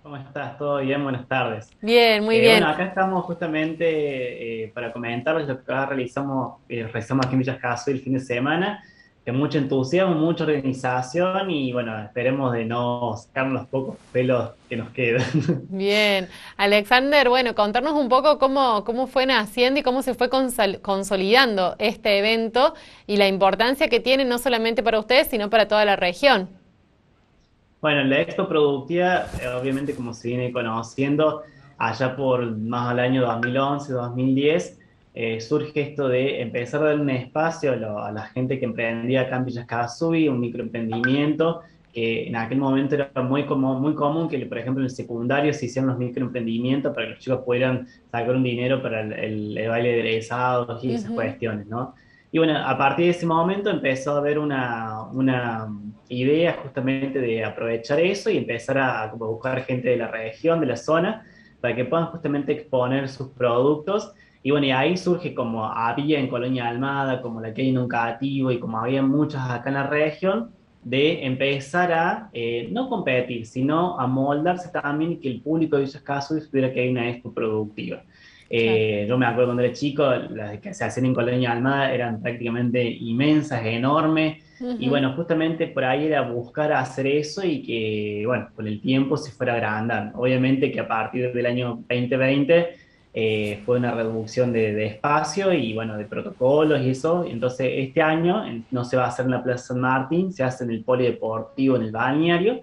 ¿Cómo estás? ¿Todo bien? Buenas tardes. Bien, muy bien. Bueno, acá estamos justamente para comentarles lo que realizamos aquí en Villas Casubi el fin de semana, de mucho entusiasmo, mucha organización y bueno, esperemos de no sacar los pocos pelos que nos quedan. Bien. Alexander, bueno, contarnos un poco cómo fue naciendo y cómo se fue consolidando este evento y la importancia que tiene no solamente para ustedes, sino para toda la región. Bueno, la Expo Productiva, obviamente como se viene conociendo, allá por más al año 2011, 2010, surge esto de empezar a dar un espacio a la gente que emprendía acá en Villas Casubi, un microemprendimiento, que en aquel momento era muy común que, por ejemplo, en el secundario se hicieran los microemprendimientos para que los chicos pudieran sacar un dinero para el baile de egresados y esas cuestiones, ¿no? Y bueno, a partir de ese momento empezó a haber una idea justamente de aprovechar eso y empezar a buscar gente de la región, de la zona, para que puedan justamente exponer sus productos. Y bueno, y ahí surge como había en Colonia Almada, como la que hay en un cativo y como había muchas acá en la región, de empezar a no competir, sino a moldarse también que el público de esos casos supiera que hay una expo productiva. Claro. Yo me acuerdo cuando era chico, las que se hacían en Colonia Almada eran prácticamente inmensas, enormes, Y bueno, justamente por ahí era buscar hacer eso y que, bueno, con el tiempo se fuera agrandando. Obviamente que a partir del año 2020 fue una reducción de espacio y, bueno, de protocolos y eso. Entonces, este año no se va a hacer en la Plaza San Martín, se hace en el polideportivo, en el balneario.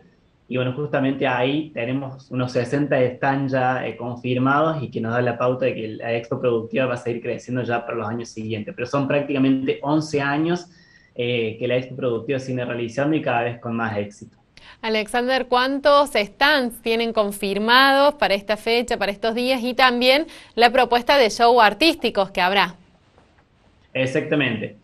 Y bueno, justamente ahí tenemos unos 60 stands ya confirmados y que nos da la pauta de que la expo productiva va a seguir creciendo ya para los años siguientes. Pero son prácticamente 11 años que la expo productiva sigue realizando y cada vez con más éxito. Alexander, ¿cuántos stands tienen confirmados para esta fecha, para estos días? Y también la propuesta de show artísticos que habrá. Exactamente.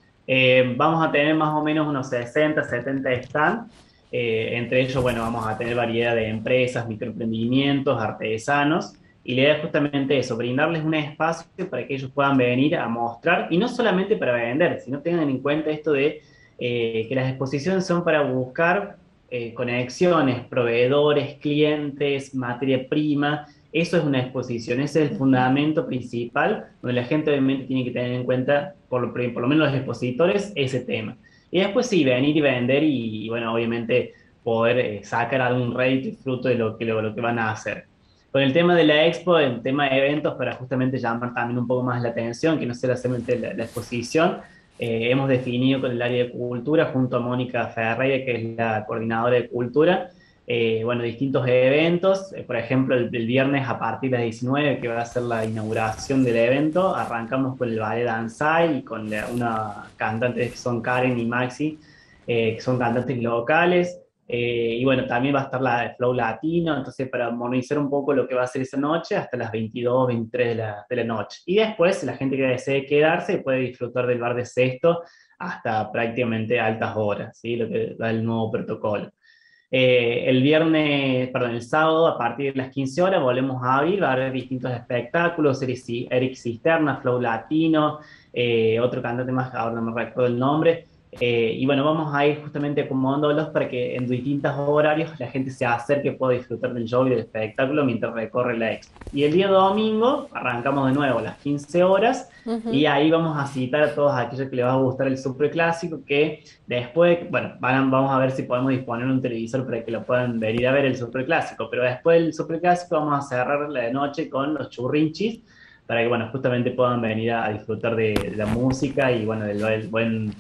Vamos a tener más o menos unos 60, 70 stands. Entre ellos, bueno, vamos a tener variedad de empresas, microemprendimientos, artesanos, y la idea es justamente eso, brindarles un espacio para que ellos puedan venir a mostrar, y no solamente para vender, sino tengan en cuenta esto de que las exposiciones son para buscar conexiones, proveedores, clientes, materia prima. Eso es una exposición, ese es el fundamento principal, donde la gente obviamente tiene que tener en cuenta, por lo menos los expositores, ese tema. Y después sí, venir y vender y bueno, obviamente poder sacar algún rédito fruto de lo que van a hacer. Con el tema de la expo, el tema de eventos, para justamente llamar también un poco más la atención, que no sea solamente la exposición, hemos definido con el área de cultura, junto a Mónica Ferreira, que es la coordinadora de cultura, bueno, distintos eventos. Por ejemplo, el viernes a partir de las 19, que va a ser la inauguración del evento, arrancamos con el ballet Danzai y con una cantante que son Karen y Maxi, que son cantantes locales. Y bueno, también va a estar la de Flow Latino, entonces para modernizar un poco lo que va a ser esa noche, hasta las 22, 23 de la noche. Y después, la gente que desee quedarse puede disfrutar del bar de Sexto hasta prácticamente altas horas, ¿sí? Lo que da el nuevo protocolo. El sábado a partir de las 15 horas volvemos a abrir, va a haber distintos espectáculos, Eric Cisterna, Flow Latino, otro cantante más, ahora no me recuerdo el nombre, y bueno, vamos a ir justamente acomodándolos para que en distintos horarios la gente se acerque, pueda disfrutar del show y del espectáculo mientras recorre la expo. Y el día domingo arrancamos de nuevo a las 15 horas, y ahí vamos a citar a todos aquellos que les va a gustar el Superclásico, que después, bueno, vamos a ver si podemos disponer un televisor para que lo puedan venir a ver el Superclásico, pero después del Superclásico vamos a cerrar la noche con los churrinchis, para que, bueno, justamente puedan venir a disfrutar de la música y, bueno, del buen...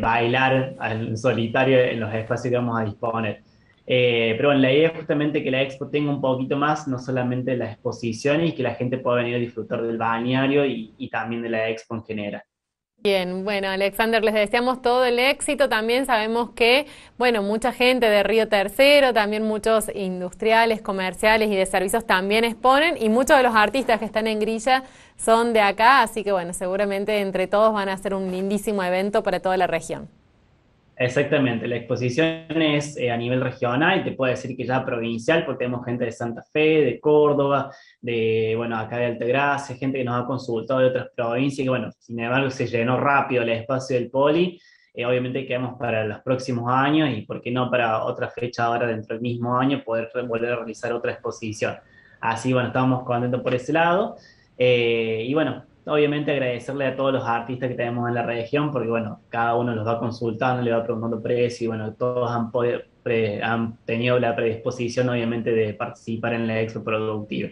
bailar en solitario en los espacios que vamos a disponer. Pero bueno, la idea es justamente que la expo tenga un poquito más, no solamente las exposiciones, y que la gente pueda venir a disfrutar del balneario y también de la expo en general. Bien, bueno, Alexander, les deseamos todo el éxito. También sabemos que, bueno, mucha gente de Río Tercero, también muchos industriales, comerciales y de servicios también exponen, y muchos de los artistas que están en grilla son de acá, así que bueno, seguramente entre todos van a hacer un lindísimo evento para toda la región. Exactamente, la exposición es a nivel regional, te puedo decir que ya provincial, porque tenemos gente de Santa Fe, de Córdoba, de, bueno, acá de Altagracia, gente que nos ha consultado de otras provincias, que bueno, sin embargo se llenó rápido el espacio del Poli, obviamente quedamos para los próximos años y por qué no para otra fecha ahora dentro del mismo año poder volver a realizar otra exposición. Así, bueno, estamos contentos por ese lado, y bueno, obviamente agradecerle a todos los artistas que tenemos en la región, porque bueno, cada uno los va consultando, le va preguntando precio, y bueno, todos han tenido la predisposición obviamente de participar en la expo productiva.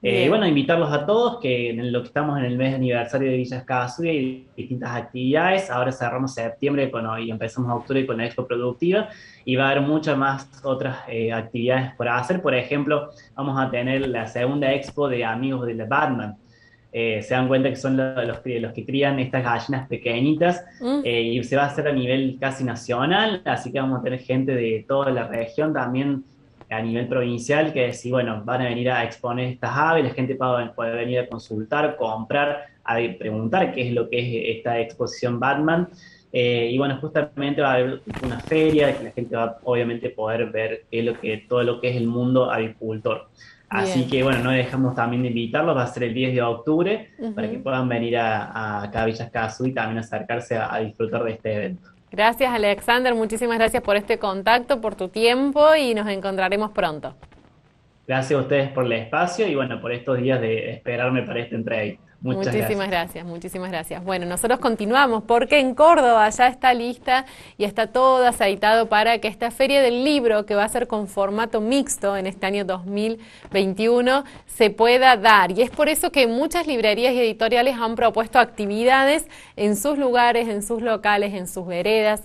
Y bueno, invitarlos a todos, que en lo que estamos en el mes de aniversario de Villas Casubi y distintas actividades, ahora cerramos septiembre y empezamos octubre con la expo productiva, y va a haber muchas más otras actividades por hacer. Por ejemplo, vamos a tener la segunda expo de amigos de la Batman. Se dan cuenta que son los que crían estas gallinas pequeñitas, y se va a hacer a nivel casi nacional, así que vamos a tener gente de toda la región, también a nivel provincial, que sí, bueno, van a venir a exponer estas aves, la gente puede venir a consultar, comprar, a preguntar qué es lo que es esta exposición Batman, y bueno, justamente va a haber una feria, que la gente va obviamente poder ver todo lo que es el mundo avicultor. Así que, bueno, no dejamos también de invitarlos, va a ser el 10 de octubre, para que puedan venir acá a Villas Casubi y también acercarse a disfrutar de este evento. Gracias, Alexander, muchísimas gracias por este contacto, por tu tiempo, y nos encontraremos pronto. Gracias a ustedes por el espacio y bueno, por estos días de esperarme para esta entrevista. Muchísimas gracias. Bueno, nosotros continuamos porque en Córdoba ya está lista y está todo aceitado para que esta Feria del Libro, que va a ser con formato mixto en este año 2021, se pueda dar. Y es por eso que muchas librerías y editoriales han propuesto actividades en sus lugares, en sus locales, en sus veredas.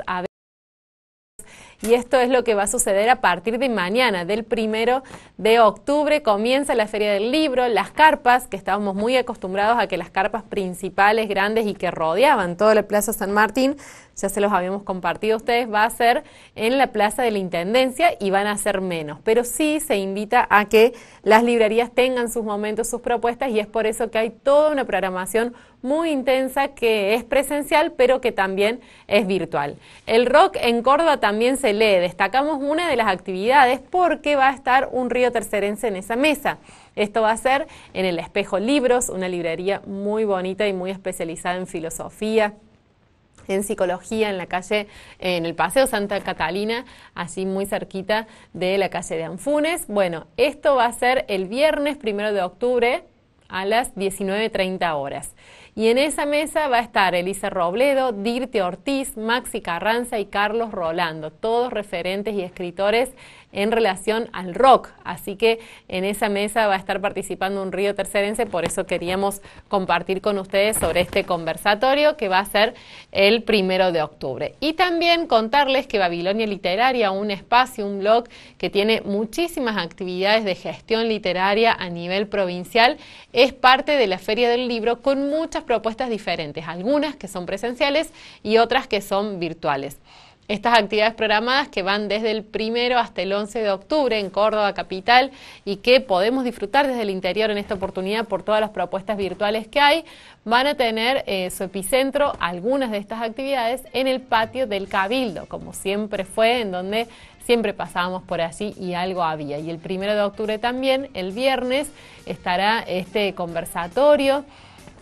Y esto es lo que va a suceder a partir de mañana, del 1 de octubre, comienza la Feria del Libro, las carpas, que estábamos muy acostumbrados a que las carpas principales, grandes y que rodeaban toda la Plaza San Martín, ya se los habíamos compartido a ustedes, va a ser en la Plaza de la Intendencia y van a ser menos. Pero sí se invita a que las librerías tengan sus momentos, sus propuestas, y es por eso que hay toda una programación muy intensa que es presencial pero que también es virtual. El rock en Córdoba también se lee, destacamos una de las actividades porque va a estar un río tercerense en esa mesa. Esto va a ser en el Espejo Libros, una librería muy bonita y muy especializada en filosofía, en psicología, en la calle, en el Paseo Santa Catalina, allí muy cerquita de la calle de Anfunes. Bueno, esto va a ser el viernes 1 de octubre a las 19:30 horas. Y en esa mesa va a estar Elisa Robledo, Dirte Ortiz, Maxi Carranza y Carlos Rolando, todos referentes y escritores en relación al rock. Así que en esa mesa va a estar participando un río tercerense, por eso queríamos compartir con ustedes sobre este conversatorio que va a ser el 1 de octubre. Y también contarles que Babilonia Literaria, un espacio, un blog que tiene muchísimas actividades de gestión literaria a nivel provincial, es parte de la Feria del Libro con muchas propuestas diferentes, algunas que son presenciales y otras que son virtuales. Estas actividades programadas que van desde el 1 hasta el 11 de octubre en Córdoba capital y que podemos disfrutar desde el interior en esta oportunidad por todas las propuestas virtuales que hay, van a tener su epicentro, algunas de estas actividades, en el patio del Cabildo, como siempre fue, en donde siempre pasábamos por allí y algo había. Y el 1 de octubre también, el viernes, estará este conversatorio,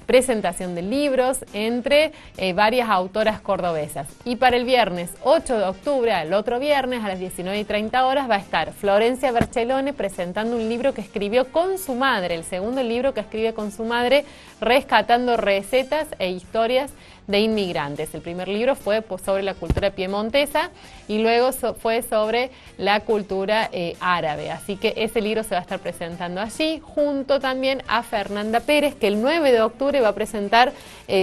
presentación de libros entre varias autoras cordobesas. Y para el viernes 8 de octubre, al otro viernes, a las 19:30 horas, va a estar Florencia Berchelone presentando un libro que escribió con su madre, el segundo libro que escribe con su madre, rescatando recetas e historias de inmigrantes. El primer libro fue sobre la cultura piemontesa y luego fue sobre la cultura árabe. Así que ese libro se va a estar presentando allí, junto también a Fernanda Pérez, que el 9 de octubre va a presentar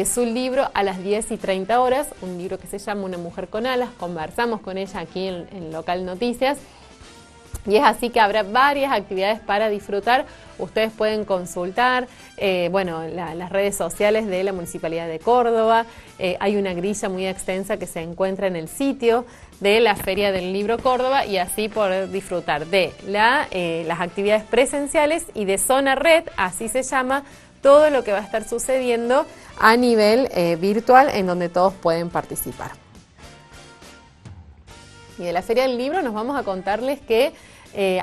su libro a las 10:30 horas, un libro que se llama Una mujer con alas. Conversamos con ella aquí en Local Noticias. Y es así que habrá varias actividades para disfrutar. Ustedes pueden consultar las redes sociales de la Municipalidad de Córdoba. Hay una grilla muy extensa que se encuentra en el sitio de la Feria del Libro Córdoba y así poder disfrutar de las actividades presenciales y de Zona Red, así se llama, todo lo que va a estar sucediendo a nivel virtual en donde todos pueden participar. Y de la Feria del Libro nos vamos a contarles que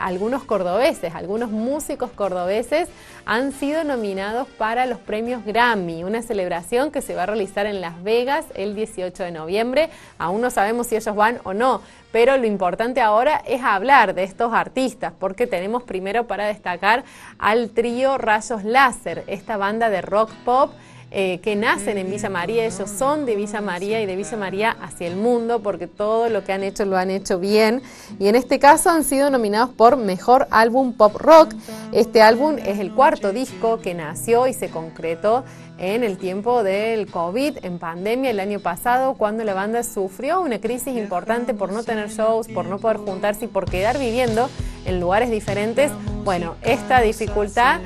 algunos músicos cordobeses han sido nominados para los premios Grammy, una celebración que se va a realizar en Las Vegas el 18 de noviembre. Aún no sabemos si ellos van o no, pero lo importante ahora es hablar de estos artistas, porque tenemos primero para destacar al trío Rayos Láser, esta banda de rock pop que nacen en Villa María. Ellos son de Villa María y de Villa María hacia el mundo, porque todo lo que han hecho lo han hecho bien, y en este caso han sido nominados por Mejor Álbum Pop Rock. Este álbum es el cuarto disco que nació y se concretó en el tiempo del COVID, en pandemia, el año pasado, cuando la banda sufrió una crisis importante por no tener shows, por no poder juntarse y por quedar viviendo en lugares diferentes. Bueno, esta dificultad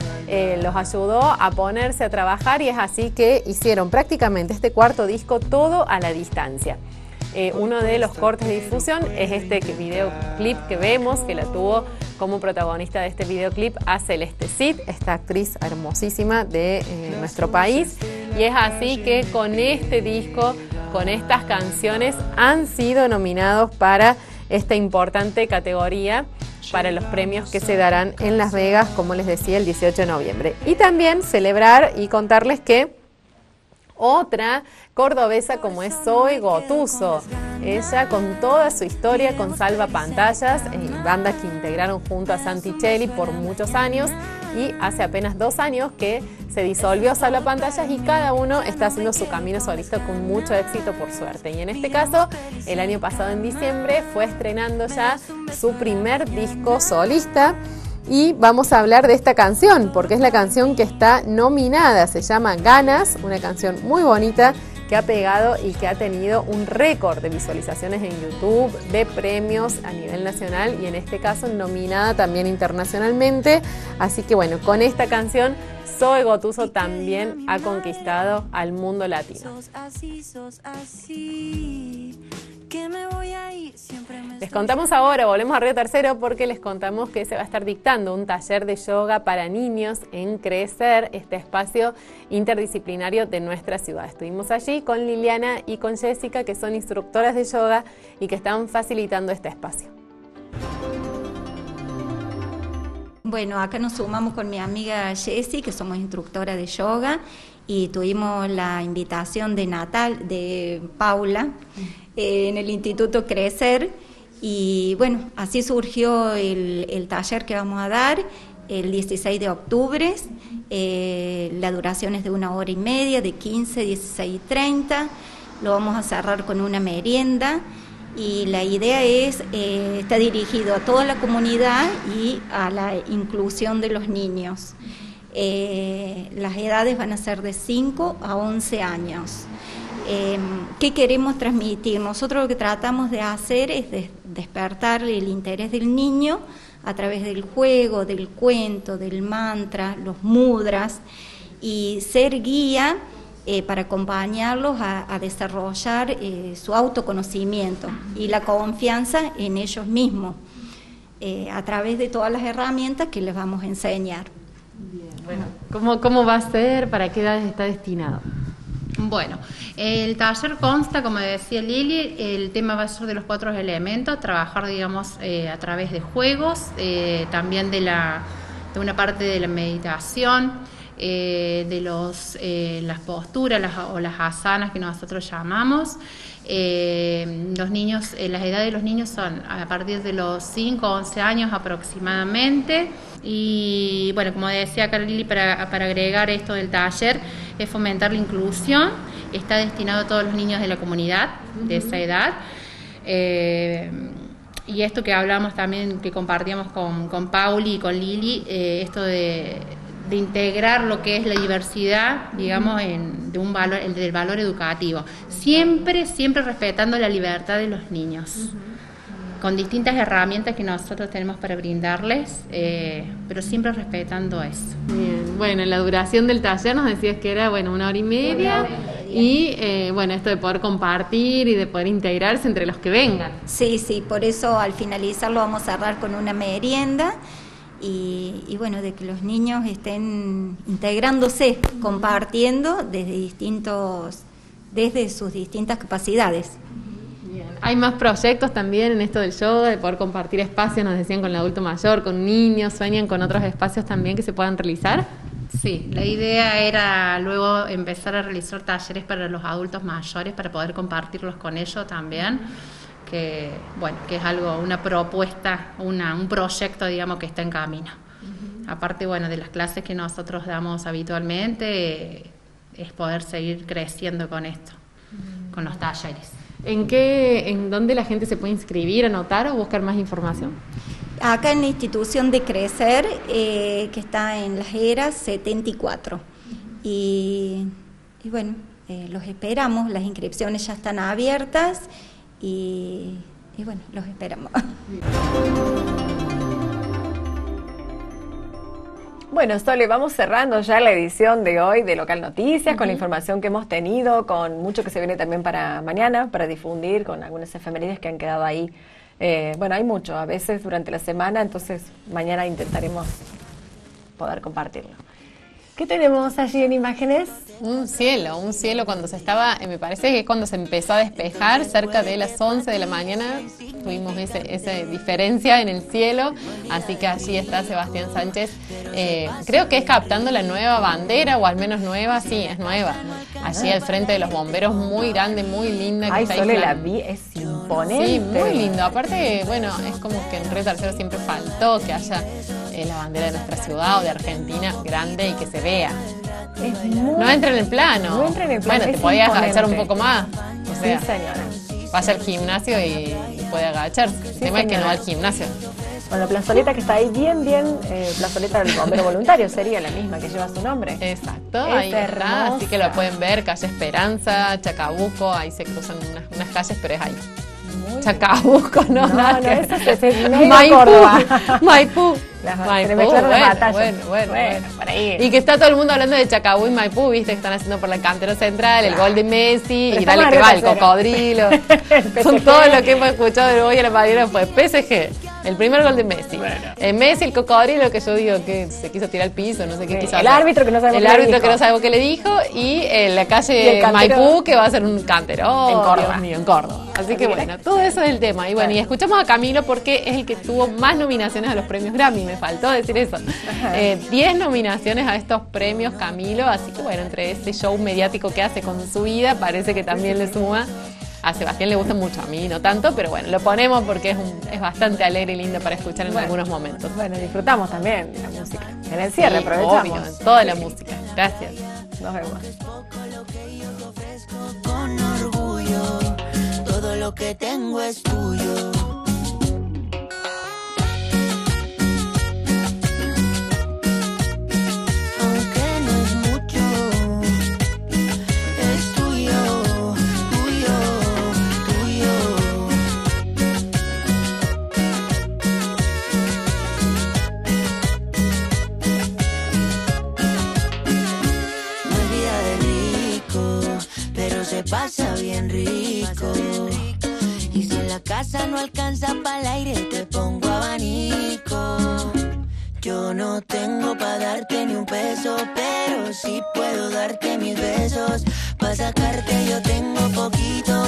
los ayudó a ponerse a trabajar y es así que hicieron prácticamente este cuarto disco todo a la distancia. Uno de los cortes de difusión es este videoclip que vemos, que la tuvo como protagonista de este videoclip a Celeste Cid, esta actriz hermosísima de nuestro país. Y es así que con este disco, con estas canciones, han sido nominados para esta importante categoría, para los premios que se darán en Las Vegas, como les decía, el 18 de noviembre. Y también celebrar y contarles que otra cordobesa como es Zoe Gotuso Ella con toda su historia con Salvapantallas, banda que integraron junto a Santicelli por muchos años, y hace apenas 2 años que se disolvió Salvapantallas y cada uno está haciendo su camino solista con mucho éxito, por suerte. Y en este caso, el año pasado en diciembre fue estrenando ya su primer disco solista. Y vamos a hablar de esta canción, porque es la canción que está nominada. Se llama Ganas, una canción muy bonita que ha pegado y que ha tenido un récord de visualizaciones en YouTube, de premios a nivel nacional y en este caso nominada también internacionalmente. Así que bueno, con esta canción Zoe Gotuso también ha conquistado al mundo latino. Les contamos ahora, volvemos a Río Tercero porque les contamos que se va a estar dictando un taller de yoga para niños en Crecer, este espacio interdisciplinario de nuestra ciudad. Estuvimos allí con Liliana y con Jessica, que son instructoras de yoga y que están facilitando este espacio. Bueno, acá nos sumamos con mi amiga Jessie, que somos instructora de yoga, y tuvimos la invitación de Natal, de Paula, en el Instituto Crecer, y bueno, así surgió el taller que vamos a dar el 16 de octubre, la duración es de 1 hora y media, de 15, 16 y 30, lo vamos a cerrar con una merienda, y la idea es, está dirigido a toda la comunidad y a la inclusión de los niños. Las edades van a ser de 5 a 11 años. ¿Qué queremos transmitir? Nosotros lo que tratamos de hacer es despertar el interés del niño a través del juego, del cuento, del mantra, los mudras, y ser guía para acompañarlos a desarrollar su autoconocimiento y la confianza en ellos mismos a través de todas las herramientas que les vamos a enseñar. Bien. Bueno, ¿cómo va a ser? ¿Para qué edades está destinado? Bueno, el taller consta, como decía Lili, el tema va a ser de los 4 elementos, trabajar, digamos, a través de juegos, también de una parte de la meditación, de las posturas o las asanas que nosotros llamamos. Los niños, las edades de los niños son a partir de los 5 a 11 años aproximadamente. Y bueno, como decía Carly, para agregar esto del taller, es fomentar la inclusión. Está destinado a todos los niños de la comunidad de esa edad. Y esto que hablamos también, que compartíamos con Pauli y con Lili, esto de integrar lo que es la diversidad, digamos, del valor educativo. Siempre respetando la libertad de los niños. Con distintas herramientas que nosotros tenemos para brindarles, pero siempre respetando eso. Bien. Bueno, la duración del taller nos decías que era, bueno, 1 hora y media, y bueno, esto de poder compartir y de poder integrarse entre los que vengan. Sí, por eso al finalizarlo vamos a cerrar con una merienda, y bueno, de que los niños estén integrándose, compartiendo desde sus distintas capacidades. Hay más proyectos también en esto del yoga, de poder compartir espacios, nos decían, con el adulto mayor, con niños. ¿Sueñan con otros espacios también que se puedan realizar? Sí, la idea era luego empezar a realizar talleres para los adultos mayores, para poder compartirlos con ellos también, que bueno, que es algo, una propuesta, un proyecto, digamos, que está en camino. Aparte, bueno, de las clases que nosotros damos habitualmente, es poder seguir creciendo con esto, con los talleres. ¿En dónde la gente se puede inscribir, anotar o buscar más información? Acá en la institución de Crecer, que está en Las Heras 74. Y bueno, los esperamos, las inscripciones ya están abiertas y bueno, los esperamos. Bueno, Sole, vamos cerrando ya la edición de hoy de Local Noticias, con la información que hemos tenido, con mucho que se viene también para mañana, para difundir, con algunas efemérides que han quedado ahí. Bueno, hay mucho, a veces durante la semana, entonces mañana intentaremos poder compartirlo. ¿Qué tenemos allí en imágenes? Un cielo cuando se estaba, me parece que es cuando se empezó a despejar, cerca de las 11 de la mañana, tuvimos esa diferencia en el cielo, así que allí está Sebastián Sánchez, creo que es captando la nueva bandera, o al menos nueva, sí, es nueva, allí al frente de los bomberos, muy grande, muy linda. Ay, Sole, la vi, es imponente. Sí, muy lindo. Aparte, bueno, es como que en Río Tercero siempre faltó que haya la bandera de nuestra ciudad o de Argentina grande y que se vea. No entra en el plano. No entra en el plano. Bueno, te podías agachar un poco más. O sea, sí, señora. Vas al gimnasio y puede agacharse. El tema es que no va al gimnasio. Bueno, la plazoleta que está ahí, plazoleta del bombero voluntario, sería la misma que lleva su nombre. Exacto, ahí está, así que lo pueden ver, calle Esperanza, Chacabuco, ahí se cruzan unas calles, pero es ahí. Muy Chacabuco, no, nada no, eso es Maipú, Córdoba. Maipú. Maipú, bueno, para ahí. Y que está todo el mundo hablando de Chacabuco y Maipú, viste, que están haciendo por la cantera central, el gol de Messi, pero y dale que va, el cocodrilo. Son todo lo que hemos escuchado de hoy a la mañana fue PSG. El primer gol de Messi. Bueno. Messi, el cocodrilo, que yo digo que se quiso tirar al piso, no sé qué quiso hacer. Árbitro que no sabemos qué le dijo. Y la calle Maipú, que va a ser un cántero. En Córdoba. En Córdoba. Así que bueno, todo eso es el tema. Y bueno, y escuchamos a Camilo porque es el que tuvo más nominaciones a los premios Grammy. Me faltó decir eso. 10 nominaciones a estos premios Camilo. Así que bueno, entre ese show mediático que hace con su vida, parece que también le suma. A Sebastián le gusta mucho, a mí no tanto, pero bueno, lo ponemos porque es bastante alegre y lindo para escuchar en algunos momentos. Bueno, disfrutamos también de la música. En el cierre aprovechamos. Obvio, toda la música. Gracias. Nos vemos. Con orgullo, todo lo que tengo es tuyo. Pasa bien rico. Y si en la casa no alcanza pa'l aire, te pongo abanico. Yo no tengo pa' darte ni un peso, pero sí puedo darte mis besos. Pa' sacarte yo tengo poquito.